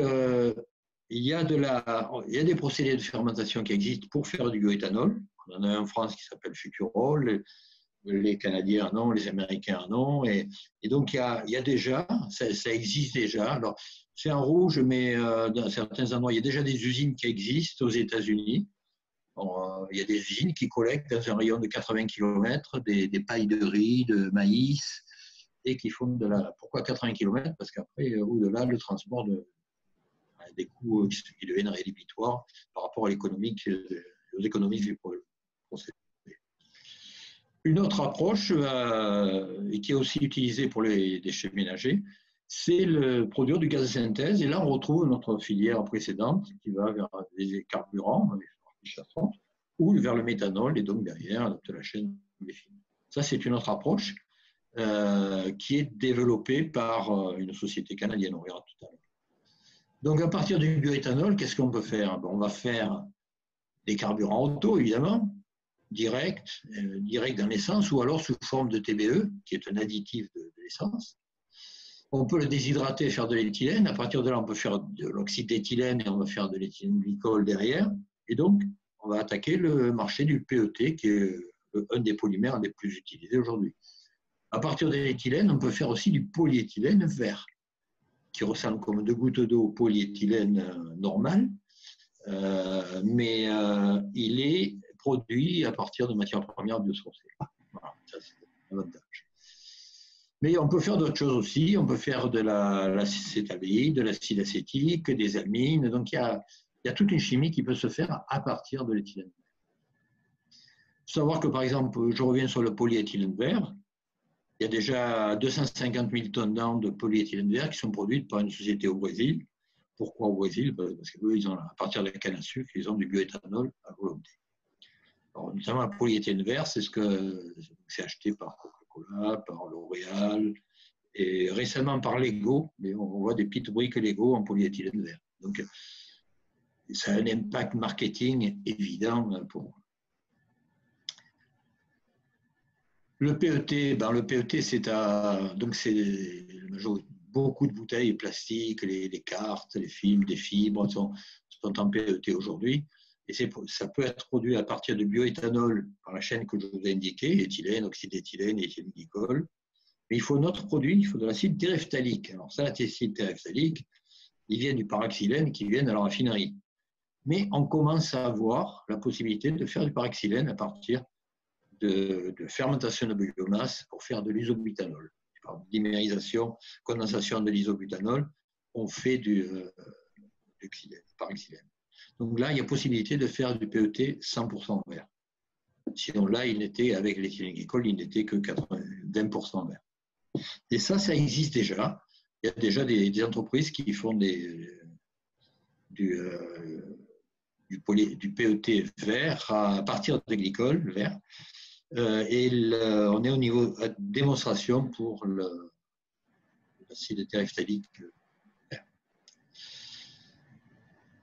il y a des procédés de fermentation qui existent pour faire du bioéthanol. On en a en France qui s'appelle Futurol, les Canadiens en ont, les Américains en ont. Et donc, il y a déjà, ça existe déjà. Alors, c'est en rouge, mais dans certains endroits, il y a déjà des usines qui existent aux États-Unis. Il y a des usines qui collectent dans un rayon de 80 km des pailles de riz, de maïs, et qui font de la... Pourquoi 80 km? Parce qu'après, au-delà, le transport a des coûts qui deviennent rédhibitoires par rapport à l'économique, aux économies du procédé. Une autre approche, qui est aussi utilisée pour les déchets ménagers, c'est le produire du gaz de synthèse. Et là, on retrouve notre filière précédente qui va vers des carburants, ou vers le méthanol, et donc derrière toute la chaîne BP. Ça, c'est une autre approche qui est développée par une société canadienne, on verra tout à l'heure. Donc, à partir du bioéthanol, qu'est-ce qu'on peut faire? On va faire des carburants auto, évidemment, direct dans l'essence, ou alors sous forme de TBE, qui est un additif de l'essence. On peut le déshydrater, faire de l'éthylène. À partir de là, on peut faire de l'oxyde d'éthylène et on va faire de l'éthylène-glycol derrière. Et donc, on va attaquer le marché du PET, qui est un des polymères les plus utilisés aujourd'hui. À partir de l'éthylène, on peut faire aussi du polyéthylène vert, qui ressemble comme deux gouttes d'eau au polyéthylène normal, mais il est produit à partir de matières premières biosourcées. Voilà, ça c'est l'avantage. Mais on peut faire d'autres choses aussi, on peut faire de l'acétabéhyde, de l'acide acétique, des amines, donc il y a toute une chimie qui peut se faire à partir de l'éthylène. Il faut savoir que, par exemple, je reviens sur le polyéthylène vert, il y a déjà 250 000 tonnes de polyéthylène vert qui sont produites par une société au Brésil. Pourquoi au Brésil? Parce qu'eux, à partir de la canne à sucre, ils ont du bioéthanol à volonté. Alors, notamment, le polyéthylène vert, c'est ce que c'est acheté par Coca-Cola, par L'Oréal, et récemment par Lego. Mais on voit des petites briques Lego en polyéthylène vert. Donc, ça a un impact marketing évident pour moi. Le PET, beaucoup de bouteilles plastiques, les cartes, les films, des fibres sont en PET aujourd'hui. Et ça peut être produit à partir de bioéthanol par la chaîne que je vous ai indiquée, éthylène, oxyde d'éthylène, éthylène-glycol. Mais il faut notre produit, il faut de l'acide téréphtalique. Alors ça, l'acide téréphtalique, il vient du paraxylène qui vient de la raffinerie. Mais on commence à avoir la possibilité de faire du paraxylène à partir de fermentation de biomasse pour faire de l'isobutanol. Par dimérisation, condensation de l'isobutanol, on fait du paraxylène. Donc là, il y a possibilité de faire du PET 100% vert. Sinon là, il n'était, avec l'éthylène-glycol, il n'était que 20% vert. Et ça existe déjà. Il y a déjà des entreprises qui font du PET vert à partir de glycol vert. On est au niveau de démonstration pour l'acide téréphtalique vert.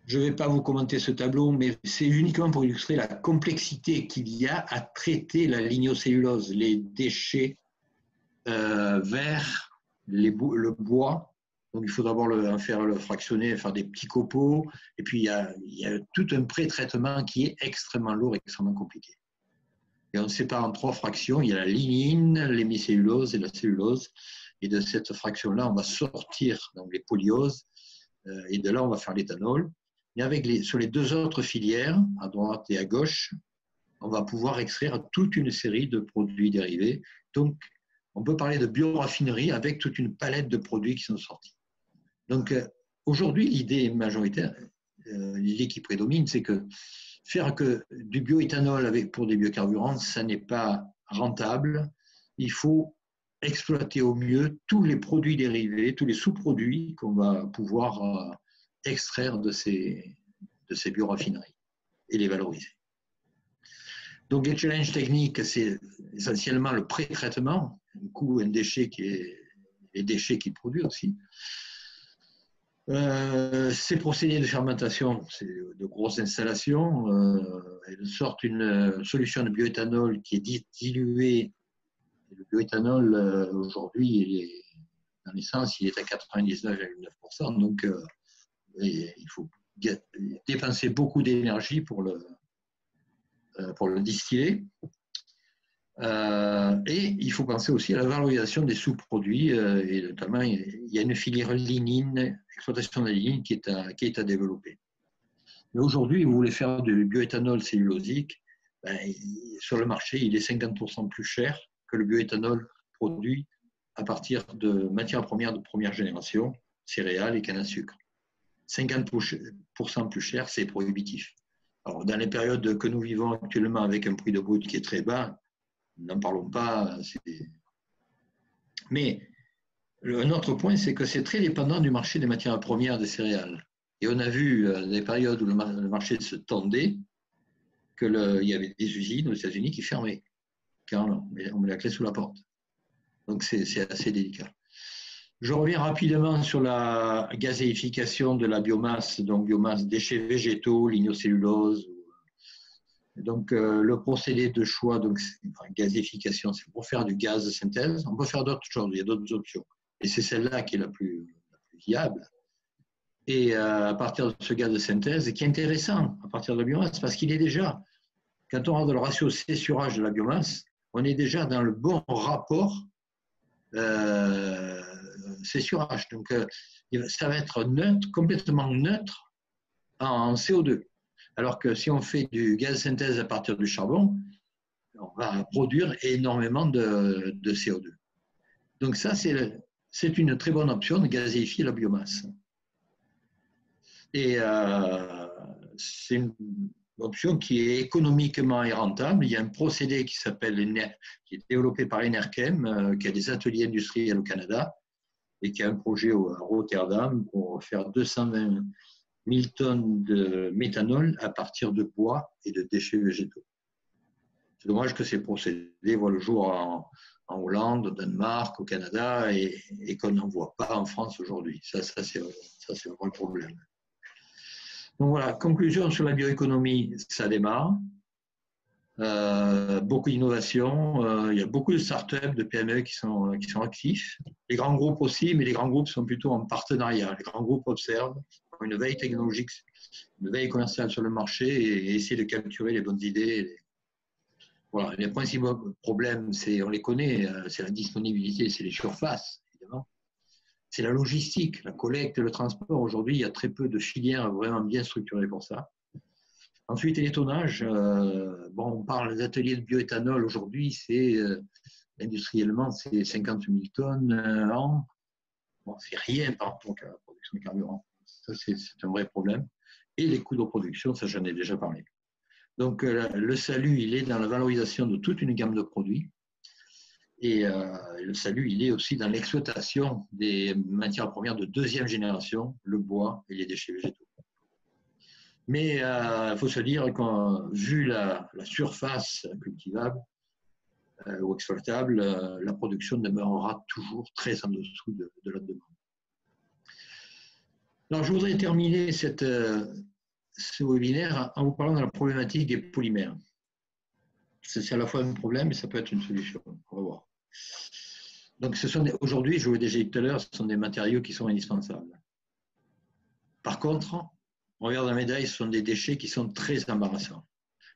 Je ne vais pas vous commenter ce tableau, mais c'est uniquement pour illustrer la complexité qu'il y a à traiter la lignocellulose, les déchets verts, le bois. Donc, il faut d'abord le fractionner, faire des petits copeaux. Et puis, il y a tout un pré-traitement qui est extrêmement lourd et extrêmement compliqué. Et on sépare en trois fractions. Il y a la lignine, l'hémicellulose et la cellulose. Et de cette fraction-là, on va sortir donc, les polyoses. Et de là, on va faire l'éthanol. Mais sur les deux autres filières, à droite et à gauche, on va pouvoir extraire toute une série de produits dérivés. Donc, on peut parler de bioraffinerie avec toute une palette de produits qui sont sortis. Donc, aujourd'hui, l'idée majoritaire, l'idée qui prédomine, c'est que faire que du bioéthanol pour des biocarburants, ça n'est pas rentable. Il faut exploiter au mieux tous les produits dérivés, tous les sous-produits qu'on va pouvoir extraire de ces bioraffineries et les valoriser. Donc, les challenges techniques, c'est essentiellement le pré-traitement, un déchet les déchets qu'il produit aussi. Ces procédés de fermentation, c'est de grosses installations, elles sortent une solution de bioéthanol qui est diluée. Le bioéthanol, aujourd'hui, dans l'essence, il est à 99,9%, donc et il faut dépenser beaucoup d'énergie pour le distiller. Et il faut penser aussi à la valorisation des sous-produits, et notamment il y a une filière lignine, exploitation de la lignine qui est à développer. Mais aujourd'hui, vous voulez faire du bioéthanol cellulosique, ben, sur le marché, il est 50% plus cher que le bioéthanol produit à partir de matières premières de première génération, céréales et canne à sucre. 50% plus cher, c'est prohibitif. Alors, dans les périodes que nous vivons actuellement avec un prix de brut qui est très bas, n'en parlons pas. Mais un autre point, c'est que c'est très dépendant du marché des matières premières des céréales. Et on a vu des périodes où le marché se tendait, qu'il y avait des usines aux États-Unis qui fermaient, car on met la clé sous la porte. Donc c'est assez délicat. Je reviens rapidement sur la gazéification de la biomasse, donc biomasse déchets végétaux, lignocellulose. Donc, le procédé de choix, donc, enfin, gazéification, c'est pour faire du gaz de synthèse. On peut faire d'autres choses, il y a d'autres options. Et c'est celle-là qui est la plus viable. Et à partir de ce gaz de synthèse, qui est intéressant à partir de la biomasse, parce qu'il est déjà, quand on regarde le ratio C/H de la biomasse, on est déjà dans le bon rapport C/H. Donc, ça va être neutre, complètement neutre en CO2. Alors que si on fait du gaz synthèse à partir du charbon, on va produire énormément de CO2. Donc ça, c'est une très bonne option de gazéifier la biomasse. Et c'est une option qui est économiquement rentable. Il y a un procédé qui est développé par Enerkem, qui a des ateliers industriels au Canada, et qui a un projet à Rotterdam pour faire 220 000 tonnes de méthanol à partir de bois et de déchets végétaux. C'est dommage que ces procédés voient le jour en Hollande, au Danemark, au Canada, et qu'on n'en voit pas en France aujourd'hui. Ça c'est un vrai problème. Donc voilà, conclusion sur la bioéconomie, ça démarre. Beaucoup d'innovations, il y a beaucoup de startups, de PME qui sont actifs. Les grands groupes aussi, mais les grands groupes sont plutôt en partenariat. Les grands groupes observent, ont une veille technologique, une veille commerciale sur le marché et essayer de capturer les bonnes idées. Voilà. Les principaux problèmes, on les connaît, c'est la disponibilité, c'est les surfaces, évidemment. C'est la logistique, la collecte, le transport. Aujourd'hui, il y a très peu de filières vraiment bien structurées pour ça. Ensuite, les tonnages, bon, on parle d'ateliers de bioéthanol aujourd'hui, industriellement, c'est 50 000 tonnes an. Bon, c'est rien par rapport à la production de carburant. Ça, c'est un vrai problème. Et les coûts de production, ça, j'en ai déjà parlé. Donc, le salut, il est dans la valorisation de toute une gamme de produits. Et le salut, il est aussi dans l'exploitation des matières premières de deuxième génération, le bois et les déchets végétaux. Mais il faut se dire qu'en vu la surface cultivable ou exploitable, la production demeurera toujours très en dessous de la demande. Alors, je voudrais terminer ce webinaire en vous parlant de la problématique des polymères. C'est à la fois un problème, mais ça peut être une solution. On va voir. Donc, aujourd'hui, je vous l'ai déjà dit tout à l'heure, ce sont des matériaux qui sont indispensables. Par contre, on regarde la médaille, ce sont des déchets qui sont très embarrassants.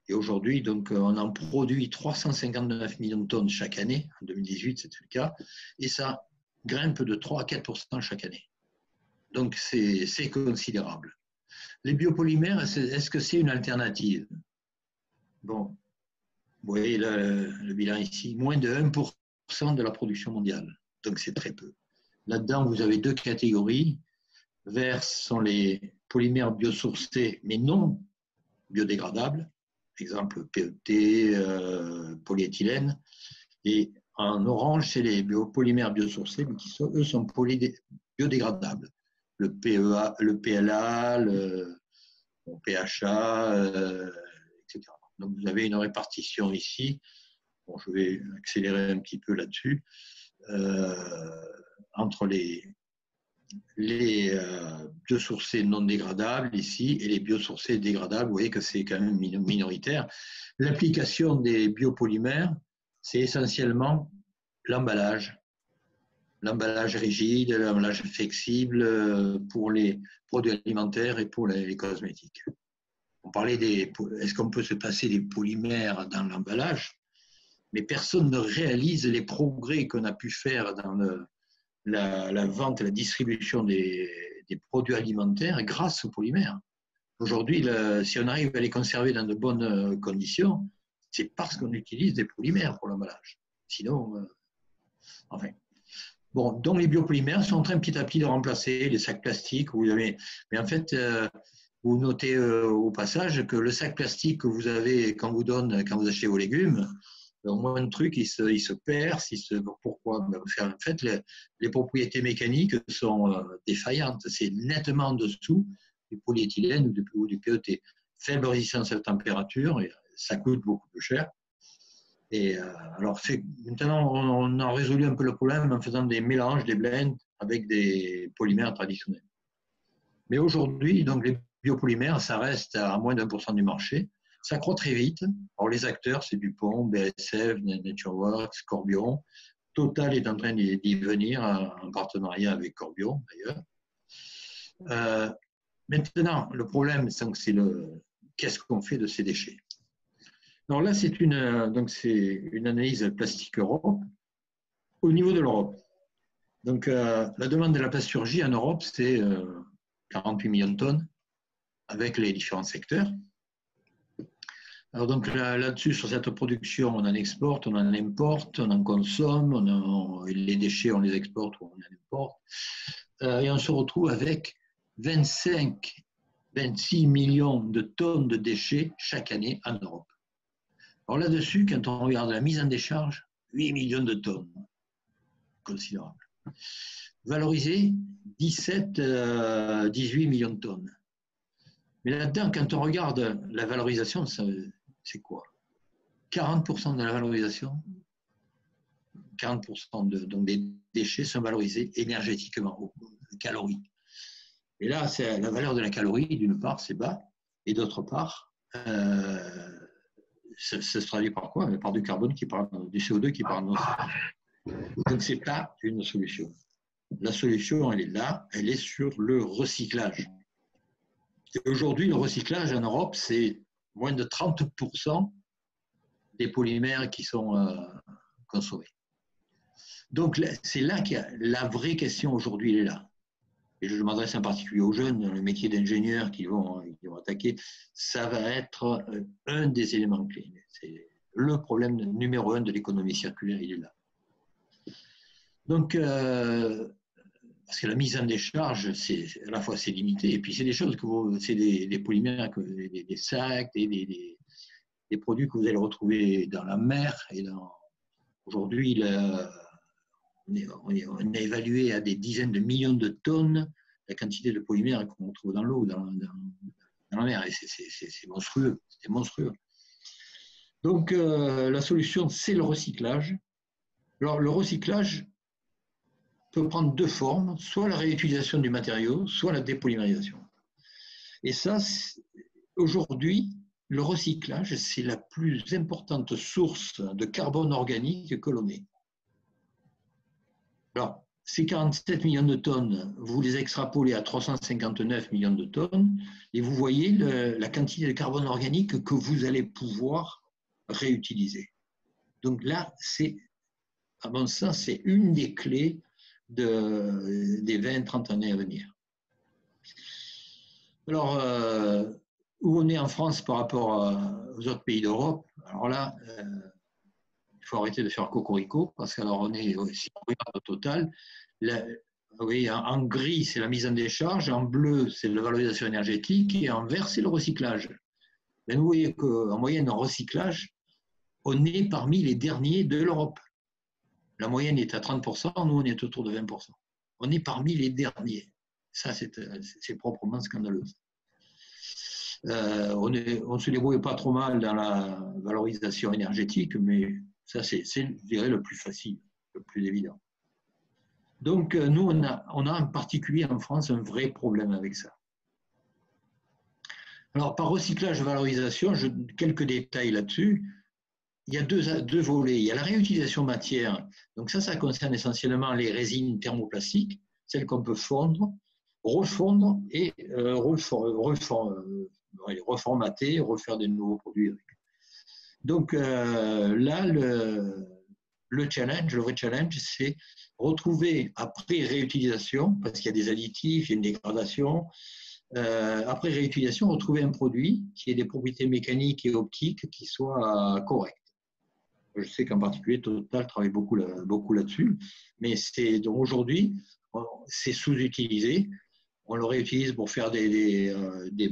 Et aujourd'hui, on en produit 359 millions de tonnes chaque année. En 2018, c'était le cas. Et ça grimpe de 3 à 4% chaque année. Donc, c'est considérable. Les biopolymères, est-ce que c'est une alternative? Bon, vous voyez le bilan ici, moins de 1% de la production mondiale. Donc, c'est très peu. Là-dedans, vous avez deux catégories. Verts sont les polymères biosourcés, mais non biodégradables, exemple PET, polyéthylène. Et en orange, c'est les polymères biosourcés, mais qui, eux, sont biodégradables. Le PEA, le PLA, le PHA, etc. Donc, vous avez une répartition ici. Bon, je vais accélérer un petit peu là-dessus. Entre les biosourcés non dégradables ici et les biosourcés dégradables, vous voyez que c'est quand même minoritaire. L'application des biopolymères, c'est essentiellement l'emballage, l'emballage rigide, l'emballage flexible pour les produits alimentaires et pour les cosmétiques. On parlait des... Est-ce qu'on peut se passer des polymères dans l'emballage? Mais personne ne réalise les progrès qu'on a pu faire dans la vente et la distribution des produits alimentaires grâce aux polymères. Aujourd'hui, si on arrive à les conserver dans de bonnes conditions, c'est parce qu'on utilise des polymères pour l'emballage. Sinon, enfin... Bon, donc les biopolymères sont en train petit à petit de remplacer les sacs plastiques. Mais en fait, vous notez au passage que le sac plastique que vous avez quand vous achetez vos légumes, au moins un truc, il se perce. Pourquoi? En fait, les propriétés mécaniques sont défaillantes. C'est nettement en dessous du polyéthylène ou du PET. Faible résistance à la température, et ça coûte beaucoup plus cher. Et alors, maintenant, on a résolu un peu le problème en faisant des mélanges, des blends avec des polymères traditionnels. Mais aujourd'hui, donc les biopolymères, ça reste à moins d'1% du marché. Ça croît très vite. Alors, les acteurs, c'est Dupont, BASF, NatureWorks, Corbion. Total est en train d'y venir, en partenariat avec Corbion, d'ailleurs. Maintenant, le problème, c'est qu'est-ce qu'on fait de ces déchets? Alors là, c'est une analyse plastique Europe au niveau de l'Europe. Donc, la demande de la plasturgie en Europe, c'est 48 millions de tonnes avec les différents secteurs. Alors donc là-dessus, sur cette production, on en exporte, on en importe, on en consomme, les déchets, on les exporte ou on en importe. Et on se retrouve avec 26 millions de tonnes de déchets chaque année en Europe. Alors là-dessus, quand on regarde la mise en décharge, 8 millions de tonnes, considérable. Valorisé, 18 millions de tonnes. Mais là-dedans, quand on regarde la valorisation, c'est quoi? 40% de la valorisation, 40% donc des déchets sont valorisés énergétiquement, aux calories. Et là, la valeur de la calorie, d'une part, c'est bas, et d'autre part, ça se traduit par quoi? Par du carbone qui part, du CO2 qui part de nos cellules. Donc, ce n'est pas une solution. La solution, elle est là, elle est sur le recyclage. Aujourd'hui, le recyclage en Europe, c'est moins de 30% des polymères qui sont consommés. Donc, c'est là qu'il y a la vraie question aujourd'hui, elle est là. Et je m'adresse en particulier aux jeunes dans le métier d'ingénieur qui vont attaquer, ça va être un des éléments clés. C'est le problème numéro un de l'économie circulaire, il est là. Donc, parce que la mise en décharge, à la fois c'est limité, et puis c'est des choses, c'est des polymères, des sacs, des produits que vous allez retrouver dans la mer. Aujourd'hui, on a évalué à des dizaines de millions de tonnes la quantité de polymères qu'on trouve dans l'eau, dans la mer. Et c'est monstrueux, c'est monstrueux. Donc, la solution, c'est le recyclage. Alors, le recyclage peut prendre deux formes, soit la réutilisation du matériau, soit la dépolymérisation. Et ça, aujourd'hui, le recyclage, c'est la plus importante source de carbone organique que l'on ait. Alors, ces 47 millions de tonnes, vous les extrapolez à 359 millions de tonnes et vous voyez la quantité de carbone organique que vous allez pouvoir réutiliser. Donc là, à mon sens, c'est une des clés des 20-30 années à venir. Alors, où on est en France par rapport aux autres pays d'Europe? Alors là... il faut arrêter de faire cocorico, parce qu'on est aussi au total. Oui, en gris, c'est la mise en décharge, en bleu, c'est la valorisation énergétique, et en vert, c'est le recyclage. Mais vous voyez qu'en moyenne, en recyclage, on est parmi les derniers de l'Europe. La moyenne est à 30%, nous, on est autour de 20%. On est parmi les derniers. Ça, c'est proprement scandaleux. On se débrouille pas trop mal dans la valorisation énergétique, mais... ça, c'est, je dirais, le plus facile, le plus évident. Donc, nous, on a en particulier en France un vrai problème avec ça. Alors, par recyclage-valorisation, quelques détails là-dessus. il y a deux volets. Il y a la réutilisation matière. Donc ça concerne essentiellement les résines thermoplastiques, celles qu'on peut fondre, refondre et reformater, refaire des nouveaux produits. Donc là, le vrai challenge, c'est retrouver après réutilisation, parce qu'il y a des additifs, il y a une dégradation, après réutilisation, retrouver un produit qui ait des propriétés mécaniques et optiques qui soient correctes. Je sais qu'en particulier, Total travaille beaucoup là-dessus, mais aujourd'hui, c'est sous-utilisé. On le réutilise pour faire des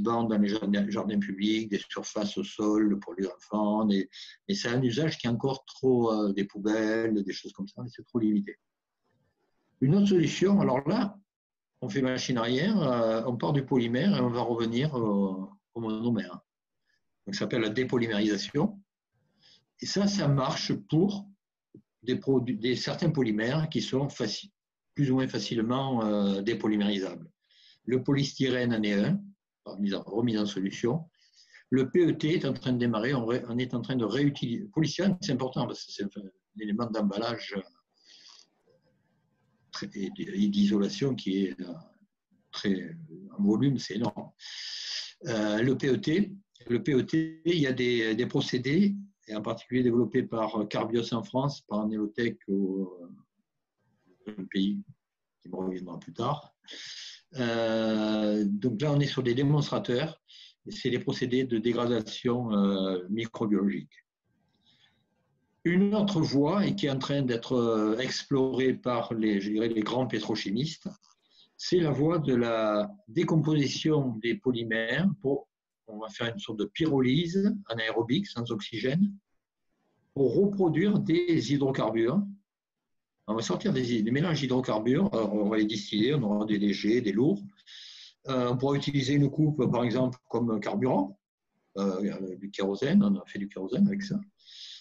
bancs dans les jardins publics, des surfaces au sol pour les enfants. Mais c'est un usage qui est encore trop des poubelles, des choses comme ça, mais c'est trop limité. Une autre solution, alors là, on fait machine arrière, on part du polymère et on va revenir au monomère. Donc, ça s'appelle la dépolymérisation. Et ça marche pour certains polymères qui sont plus ou moins facilement dépolymérisables. Le polystyrène en est un, remis en solution. Le PET est en train de démarrer, on est en train de réutiliser. Le polystyrène, c'est important parce que c'est un élément d'emballage et d'isolation qui est très en volume, c'est énorme. Le PET, il y a des procédés, et en particulier développés par Corbion en France, par Anelotech au pays qui me reviendra plus tard. Donc là, on est sur des démonstrateurs, c'est des procédés de dégradation microbiologique. Une autre voie, et qui est en train d'être explorée par les grands pétrochimistes, c'est la voie de la décomposition des polymères. On va faire une sorte de pyrolyse anaérobique, sans oxygène, pour reproduire des hydrocarbures. On va sortir des mélanges d'hydrocarbures, on va les distiller, on aura des légers, des lourds. On pourra utiliser une coupe, par exemple, comme carburant, du kérosène, on a fait du kérosène avec ça.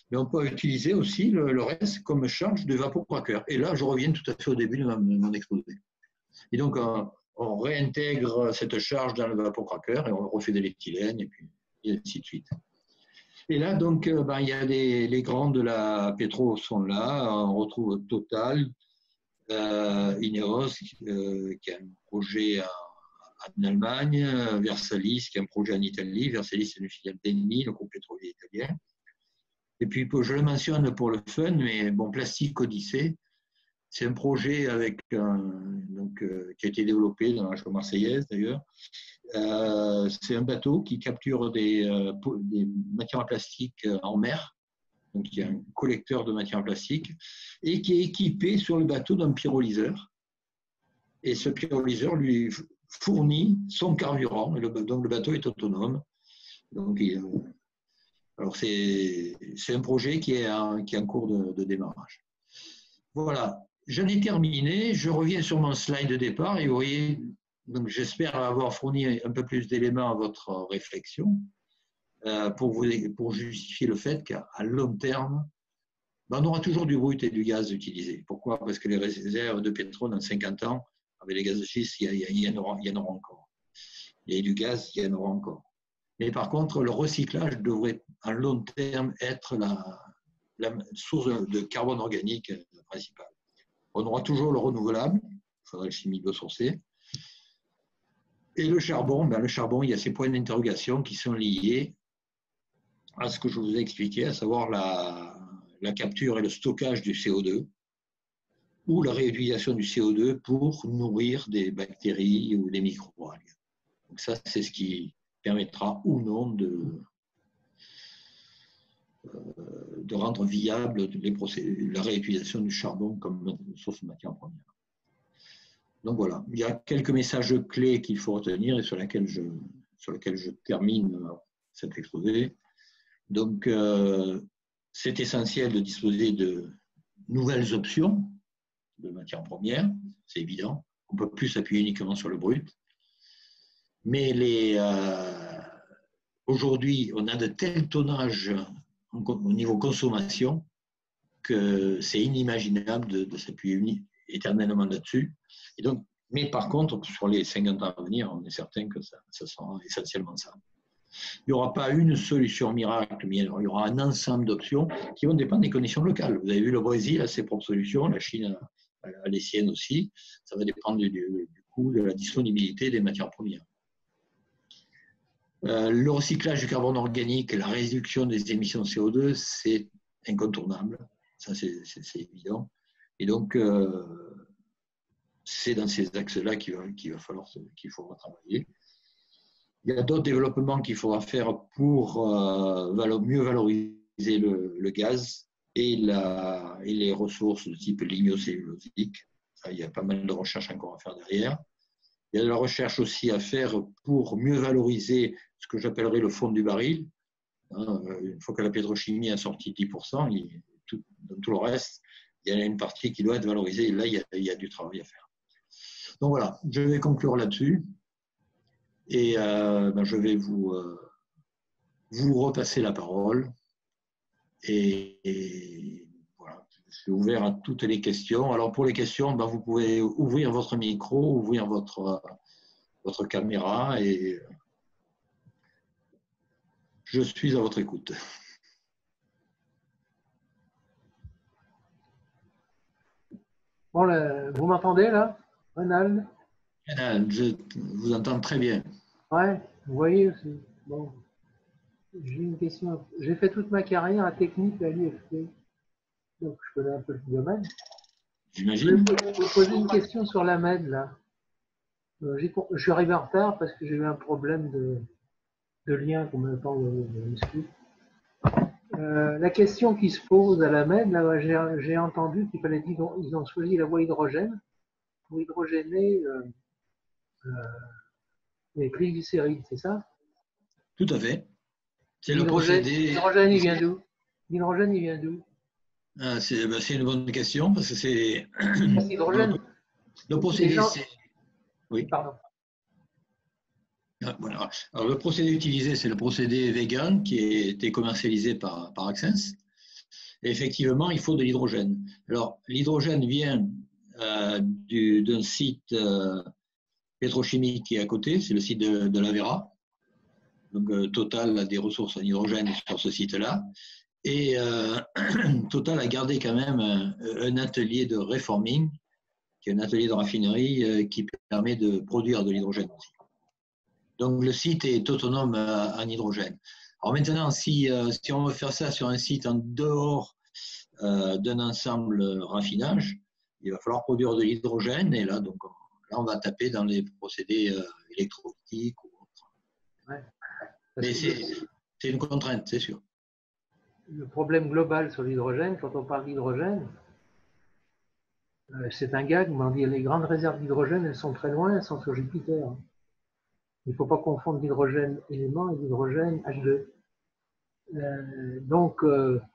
Mais on peut utiliser aussi le reste comme charge de vapocraqueur. Et là, je reviens tout à fait au début de mon exposé. Et donc, on réintègre cette charge dans le vapocraqueur et on refait de l'éthylène, et ainsi de suite. Et là, donc, il y a les grands de la pétro sont là. On retrouve Total, Ineos, qui a un projet en Allemagne, Versalis, qui a un projet en Italie. Versalis, c'est une filiale d'Eni, le groupe pétrolier italien. Et puis, je le mentionne pour le fun, mais bon, Plastique Odyssée, c'est un projet qui a été développé dans la région marseillaise, d'ailleurs. C'est un bateau qui capture des matières plastiques en mer, donc il y a un collecteur de matières plastiques, et qui est équipé sur le bateau d'un pyrolyseur. Et ce pyrolyseur lui fournit son carburant, et donc le bateau est autonome. Donc, alors c'est un projet qui est en cours de démarrage. Voilà, j'en ai terminé. Je reviens sur mon slide de départ et vous voyez, j'espère avoir fourni un peu plus d'éléments à votre réflexion pour justifier le fait qu'à long terme, on aura toujours du brut et du gaz utilisé. Pourquoi? Parce que les réserves de pétrole dans 50 ans, avec les gaz de schiste, il y en aura encore. Et du gaz, il y en aura encore. Mais par contre, le recyclage devrait à long terme être la source de carbone organique principale. On aura toujours le renouvelable, il faudra la chimie biosourcée. Et le charbon, il y a ces points d'interrogation qui sont liés à ce que je vous ai expliqué, à savoir la capture et le stockage du CO2 ou la réutilisation du CO2 pour nourrir des bactéries ou des micro-algues. Donc ça, c'est ce qui permettra ou non de rendre viable la réutilisation du charbon comme source de matière première. Donc voilà, il y a quelques messages clés qu'il faut retenir et sur lesquels je termine cet exposé. Donc, c'est essentiel de disposer de nouvelles options de matières premières, c'est évident. On ne peut plus s'appuyer uniquement sur le brut. Mais aujourd'hui, on a de tels tonnages au niveau consommation que c'est inimaginable de s'appuyer éternellement là-dessus. Et donc, mais par contre, sur les 50 ans à venir, on est certain que ça sera essentiellement ça. Il n'y aura pas une solution miracle, mais il y aura un ensemble d'options qui vont dépendre des conditions locales. Vous avez vu, le Brésil a ses propres solutions, la Chine a les siennes aussi. Ça va dépendre du coût, de la disponibilité des matières premières. Le recyclage du carbone organique et la réduction des émissions de CO2, c'est incontournable. Ça, c'est évident. Et donc, c'est dans ces axes-là qu'il faudra travailler. Il y a d'autres développements qu'il faudra faire pour mieux valoriser le gaz et les ressources de type lignocellulosique. Il y a pas mal de recherches encore à faire derrière. Il y a de la recherche aussi à faire pour mieux valoriser ce que j'appellerais le fond du baril. Une fois que la pétrochimie a sorti 10%, dans tout le reste, il y a une partie qui doit être valorisée. Et là, il y a du travail à faire. Donc voilà, je vais conclure là-dessus. Et je vais vous repasser la parole. Et voilà, je suis ouvert à toutes les questions. Alors pour les questions, vous pouvez ouvrir votre micro, ouvrir votre caméra. Et je suis à votre écoute. Bon, vous m'entendez là, Renald? Je vous entends très bien. Ouais, vous voyez, bon, j'ai une question. J'ai fait toute ma carrière à technique à l'UFT, donc je connais un peu le domaine. J'imagine. Je vais vous poser une question sur la MED là. Je suis arrivé en retard parce que j'ai eu un problème de lien qu'on m'avait pas expliqué. La question qui se pose à la MED, j'ai entendu qu'il fallait dire qu'ils ont choisi la voie hydrogène pour hydrogéner les triglycérides, c'est ça? Tout à fait. C'est le procédé. L'hydrogène, il vient d'où? L'hydrogène, il vient d'où? C'est une bonne question parce que c'est. L'hydrogène. Le procédé, c'est. Oui. Pardon. Voilà. Alors, le procédé utilisé, c'est le procédé vegan qui a été commercialisé par Axens. Et effectivement, il faut de l'hydrogène. Alors, l'hydrogène vient d'un site pétrochimique qui est à côté, c'est le site de l'Avera. Donc, Total a des ressources en hydrogène sur ce site-là. Et Total a gardé quand même un atelier de reforming, qui est un atelier de raffinerie qui permet de produire de l'hydrogène aussi. Donc, le site est autonome en hydrogène. Alors maintenant, si on veut faire ça sur un site en dehors d'un ensemble raffinage, il va falloir produire de l'hydrogène. Et là, donc, on va taper dans les procédés électrolytiques ou autres. Ouais. Mais c'est une contrainte, c'est sûr. Le problème global sur l'hydrogène, quand on parle d'hydrogène, c'est un gag, mais on dit les grandes réserves d'hydrogène, elles sont très loin, elles sont sur Jupiter. Il ne faut pas confondre l'hydrogène élément et l'hydrogène H2. Donc,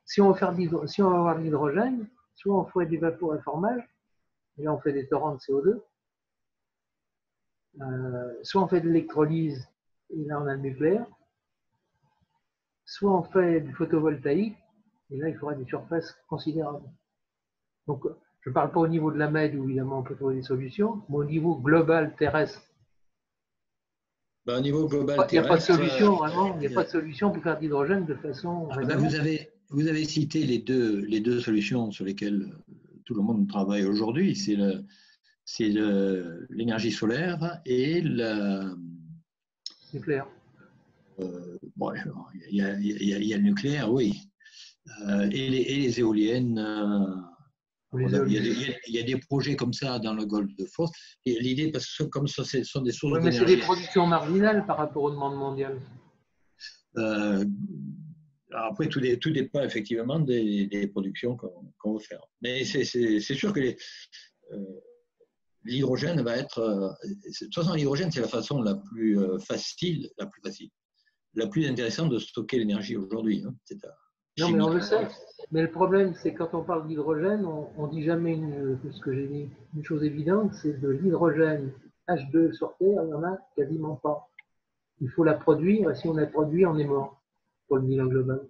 si on veut avoir de l'hydrogène, soit on fait des vapeurs à formage, et là on fait des torrents de CO2, soit on fait de l'électrolyse, et là on a le nucléaire, soit on fait du photovoltaïque, et là il faudra des surfaces considérables. Donc, je ne parle pas au niveau de la MED, où évidemment on peut trouver des solutions, mais au niveau global terrestre, au niveau global, il n'y a pas de solution, vraiment. Il n'y a pas de solution pour faire d'hydrogène de façon. Vous avez cité les deux solutions sur lesquelles tout le monde travaille aujourd'hui. C'est l'énergie solaire et le nucléaire. Il y a le nucléaire, oui. Et les éoliennes. Il y a des projets comme ça dans le golfe de Fos. L'idée, parce que comme ça, ce sont des sources d'énergie. Mais c'est des productions marginales par rapport au demande mondiale. Après, tout dépend effectivement des productions qu'on veut faire. Mais c'est sûr que l'hydrogène va être. De toute façon, l'hydrogène, c'est la façon la plus facile, la plus intéressante de stocker l'énergie aujourd'hui. Hein. Non, mais on le sait. Mais le problème, c'est quand on parle d'hydrogène, on ne dit jamais une chose évidente, c'est de l'hydrogène H2 sur Terre, il n'y en a quasiment pas. Il faut la produire, et si on la produit, on est mort, pour le bilan global.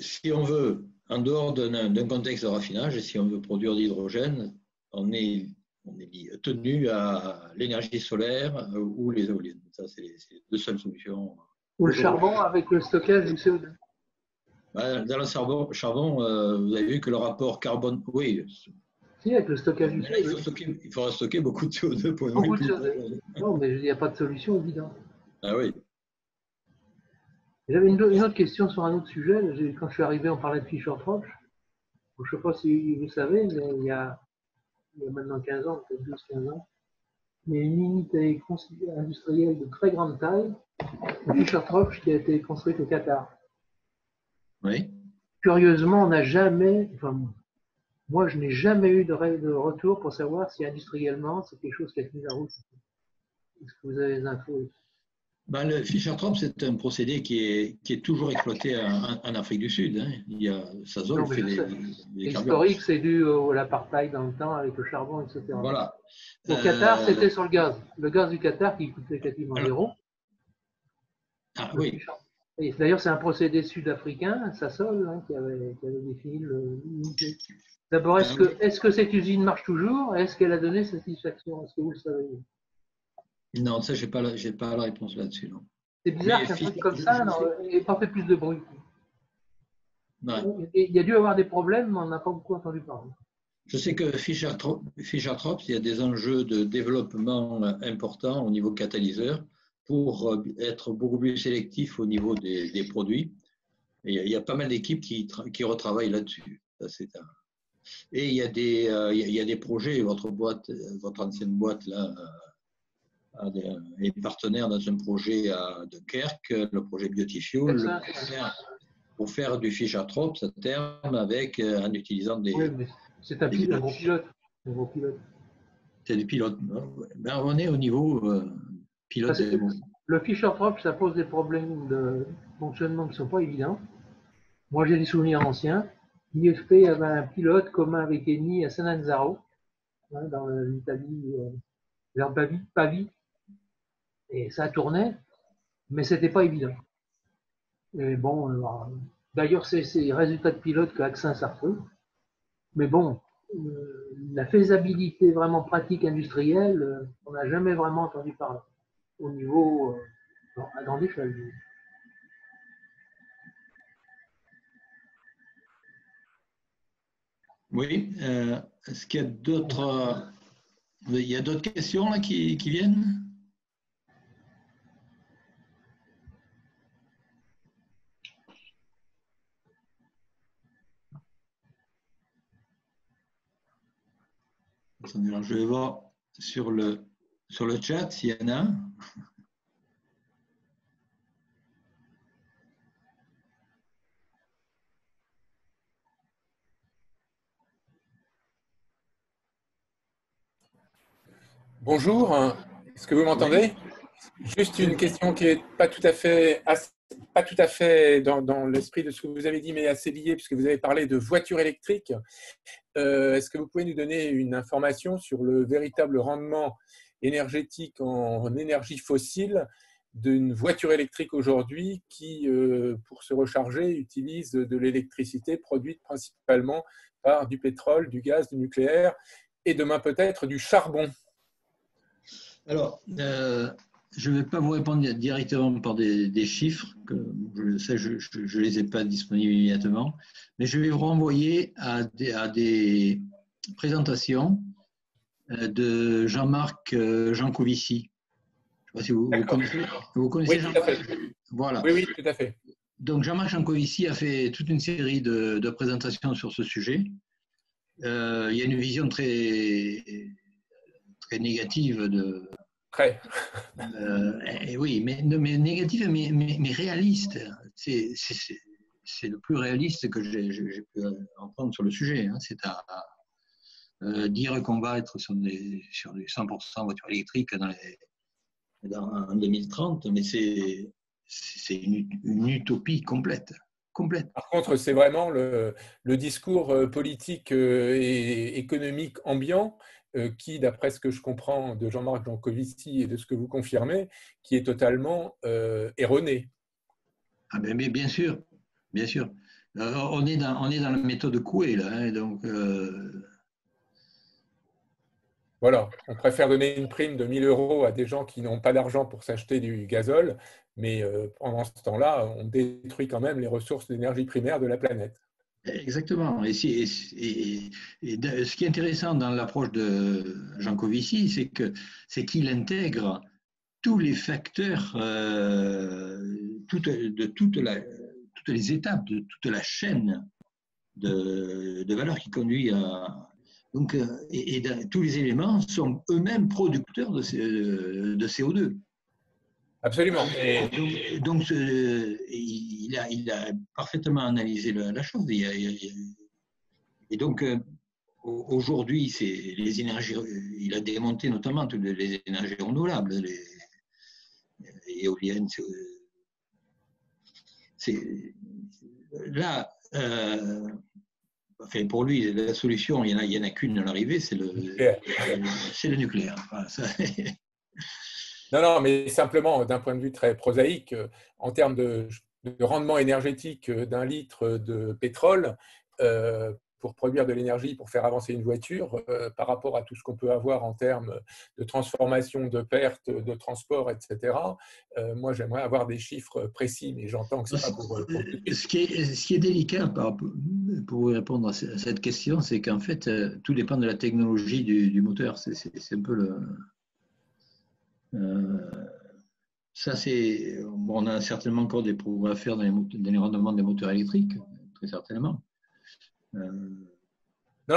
Si on veut, en dehors d'un contexte de raffinage, si on veut produire de l'hydrogène, on est tenus à l'énergie solaire ou les éoliennes. Ça, c'est les deux seules solutions. Ou le charbon avec le stockage du CO2. Dans le charbon, vous avez vu que le rapport carbone… Oui, si, avec le stockage du CO2. Là, il faudra stocker beaucoup de CO2 pour beaucoup de CO2. Non, mais il n'y a pas de solution au bidon. Ah oui. J'avais une autre question sur un autre sujet. Quand je suis arrivé, on parlait de Fischer-Tropsch. Je ne sais pas si vous savez, mais il y a maintenant 15 ans, peut-être 12-15 ans, mais une unité industrielle de très grande taille, Fischer-Tropsch, qui a été construite au Qatar. Oui. Curieusement, on n'a jamais, enfin, moi je n'ai jamais eu de retour pour savoir si industriellement c'est quelque chose qui a tenu la route. Est-ce que vous avez des infos? Le Fischer-Tropsch, c'est un procédé qui est toujours exploité en Afrique du Sud. Hein. Il y a Sasol qui fait des carburants. L'historique, c'est dû à l'apartheid dans le temps avec le charbon, etc. Voilà. Au Qatar, c'était sur le gaz. Le gaz du Qatar qui coûtait quasiment 0. Ah oui. D'ailleurs, c'est un procédé sud-africain, Sasol, hein, qui avait défini l'unité. D'abord, est-ce que cette usine marche toujours? Est-ce qu'elle a donné satisfaction? Est-ce que vous le savez? Non, ça, je n'ai pas la réponse là-dessus. C'est bizarre qu'un truc comme ça n'ait pas fait plus de bruit. Ouais. Il y a dû avoir des problèmes, mais on n'a pas beaucoup entendu parler. Je sais que Fischer-Tropsch, il y a des enjeux de développement importants au niveau catalyseur pour être beaucoup plus sélectif au niveau des produits. Et il y a pas mal d'équipes qui retravaillent là-dessus. Et il y a des projets. Votre ancienne boîte, là, est partenaire dans un projet de Kerk, le projet Biotifuel, pour faire du Fischer-Tropsch à terme en utilisant des… Oui, c'est un gros pilote. C'est du pilote. On est au niveau pilote. Le Fischer-Tropsch, ça pose des problèmes de fonctionnement qui ne sont pas évidents. Moi, j'ai des souvenirs anciens. IFP avait un pilote commun avec Eni à Sananzaro, dans l'Italie, vers Pavie. Et ça tournait, mais c'était pas évident. Et bon, d'ailleurs, c'est les résultats de pilote que Axens a reçus. Mais bon, la faisabilité vraiment pratique industrielle, on n'a jamais vraiment entendu parler au niveau à grande échelle. Oui, est-ce qu'il y a d'autres… Il y a d'autres questions là, qui viennent? Je vais voir sur le chat s'il y en a. Bonjour, est-ce que vous m'entendez? Oui. Juste une question qui n'est pas tout à fait dans l'esprit de ce que vous avez dit, mais assez lié, puisque vous avez parlé de voitures électriques. Est-ce que vous pouvez nous donner une information sur le véritable rendement énergétique en énergie fossile d'une voiture électrique aujourd'hui qui, pour se recharger, utilise de l'électricité produite principalement par du pétrole, du gaz, du nucléaire et demain peut-être du charbon? Alors, je ne vais pas vous répondre directement par des chiffres, que je ne les ai pas disponibles immédiatement, mais je vais vous renvoyer à des présentations de Jean-Marc Jancovici. Je ne sais pas si vous connaissez oui, Jean-Marc. Voilà. Oui, tout à fait. Donc, Jean-Marc Jancovici a fait toute une série de présentations sur ce sujet. Il y a une vision très négative de… Très. Oui, mais négative, mais réaliste. C'est le plus réaliste que j'ai pu entendre sur le sujet. Hein. C'est à dire qu'on va être sur des 100% voitures électriques en 2030, mais c'est une utopie complète. Par contre, c'est vraiment le discours politique et économique ambiant qui, d'après ce que je comprends de Jean-Marc Jancovici et de ce que vous confirmez, qui est totalement erroné. Ah ben, mais bien sûr, bien sûr. On est dans la méthode Coué, là, hein, donc Voilà, on préfère donner une prime de 1 000 € à des gens qui n'ont pas d'argent pour s'acheter du gazole, mais pendant ce temps-là, on détruit quand même les ressources d'énergie primaire de la planète. Exactement. Et ce qui est intéressant dans l'approche de Jancovici, c'est qu'il intègre tous les facteurs toutes les étapes, de toute la chaîne de valeur qui conduit à… Donc, tous les éléments sont eux-mêmes producteurs de CO2. Absolument. Donc il a parfaitement analysé la chose. Et donc, aujourd'hui, c'est les énergies. Il a démonté notamment toutes les énergies renouvelables, les éoliennes. Là. Enfin, pour lui, la solution, il n'y en a qu'une à l'arrivée, c'est le nucléaire. Voilà, ça. Non, mais simplement, d'un point de vue très prosaïque, en termes de rendement énergétique d'un litre de pétrole, pour produire de l'énergie, pour faire avancer une voiture, par rapport à tout ce qu'on peut avoir en termes de transformation, de pertes, de transport, etc. Moi, j'aimerais avoir des chiffres précis, mais j'entends que c'est pas pour… Ce qui est délicat pour répondre à cette question, c'est qu'en fait, tout dépend de la technologie du moteur. C'est un peu le… Ça, c'est… Bon, on a certainement encore des progrès à faire dans les rendements des moteurs électriques, très certainement. Non,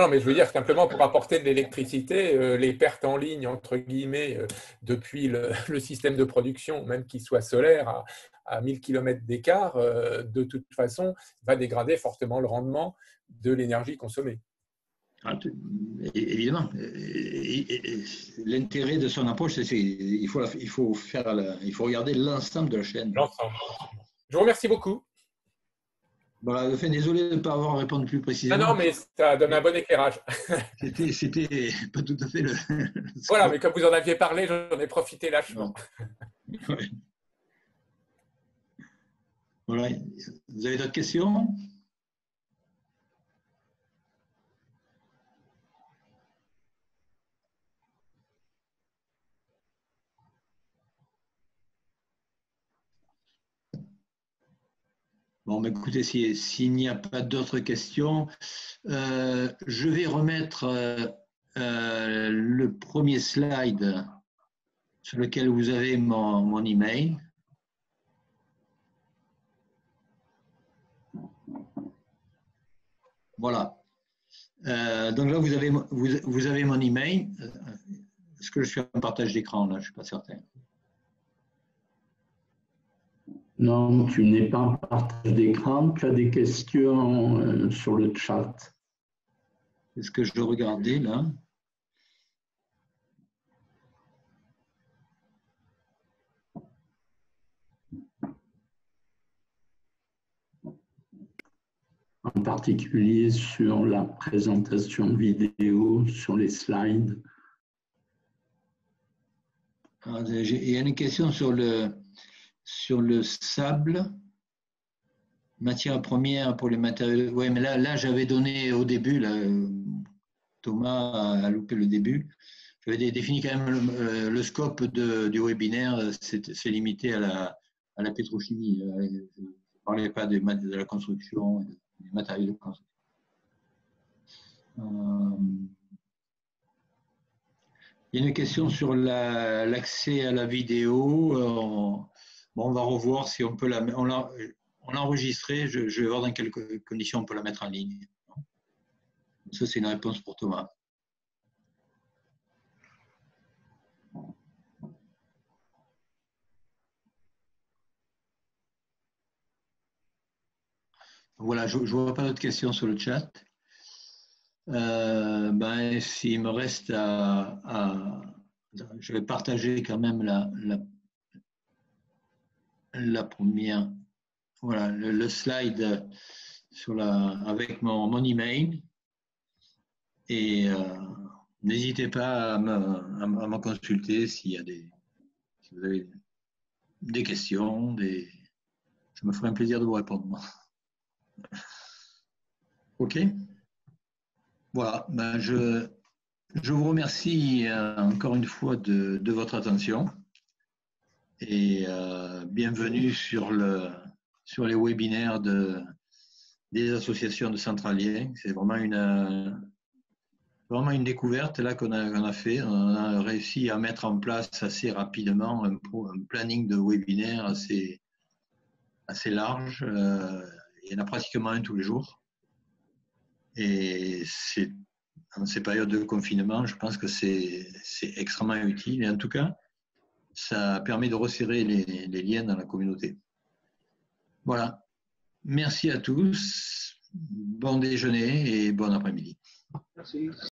mais je veux dire simplement pour apporter de l'électricité, les pertes en ligne, entre guillemets, depuis le système de production, même qu'il soit solaire, à 1000 km d'écart, de toute façon, va dégrader fortement le rendement de l'énergie consommée. Ah, évidemment. L'intérêt de son approche, c'est il faut regarder l'ensemble de la chaîne. L'ensemble. Je vous remercie beaucoup. Voilà, enfin, désolé de ne pas avoir répondu plus précisément. Non, mais ça donne un bon éclairage. C'était pas tout à fait le… Voilà, mais comme vous en aviez parlé, j'en ai profité lâchement. Ouais. Voilà. Vous avez d'autres questions? Bon, écoutez, s'il n'y a pas d'autres questions, je vais remettre le premier slide sur lequel vous avez mon email. Voilà. Donc là, vous avez mon email. Est-ce que je suis en partage d'écran là? Je ne suis pas certain. Non, tu n'es pas en partage d'écran, tu as des questions sur le chat. Est-ce que je regardais là? En particulier sur la présentation vidéo, sur les slides. Alors, il y a une question sur le sable, matière première pour les matériaux. Oui, mais là j'avais donné au début, là, Thomas a loupé le début. J'avais défini quand même le scope du webinaire, c'est limité à la pétrochimie. Je ne parlais pas de la construction, des matériaux de construction. Il y a une question sur l'accès à la vidéo. Bon, on va revoir si on peut on l'a enregistrée. Je vais voir dans quelles conditions on peut la mettre en ligne. Ça, c'est une réponse pour Thomas. Voilà, je ne vois pas d'autres questions sur le chat. S'il me reste je vais partager quand même la première, voilà, le slide avec mon email. Et n'hésitez pas à me consulter si vous avez des questions. Je me ferai un plaisir de vous répondre. OK. Voilà, Je vous remercie encore une fois de votre attention et bienvenue sur les webinaires des associations de centraliens. C'est vraiment une découverte là qu'on a fait. On a réussi à mettre en place assez rapidement un planning de webinaire assez large. Il y en a pratiquement un tous les jours. Et c'est en ces périodes de confinement, je pense que c'est extrêmement utile. Et en tout cas, ça permet de resserrer les liens dans la communauté. Voilà. Merci à tous. Bon déjeuner et bon après-midi. Merci.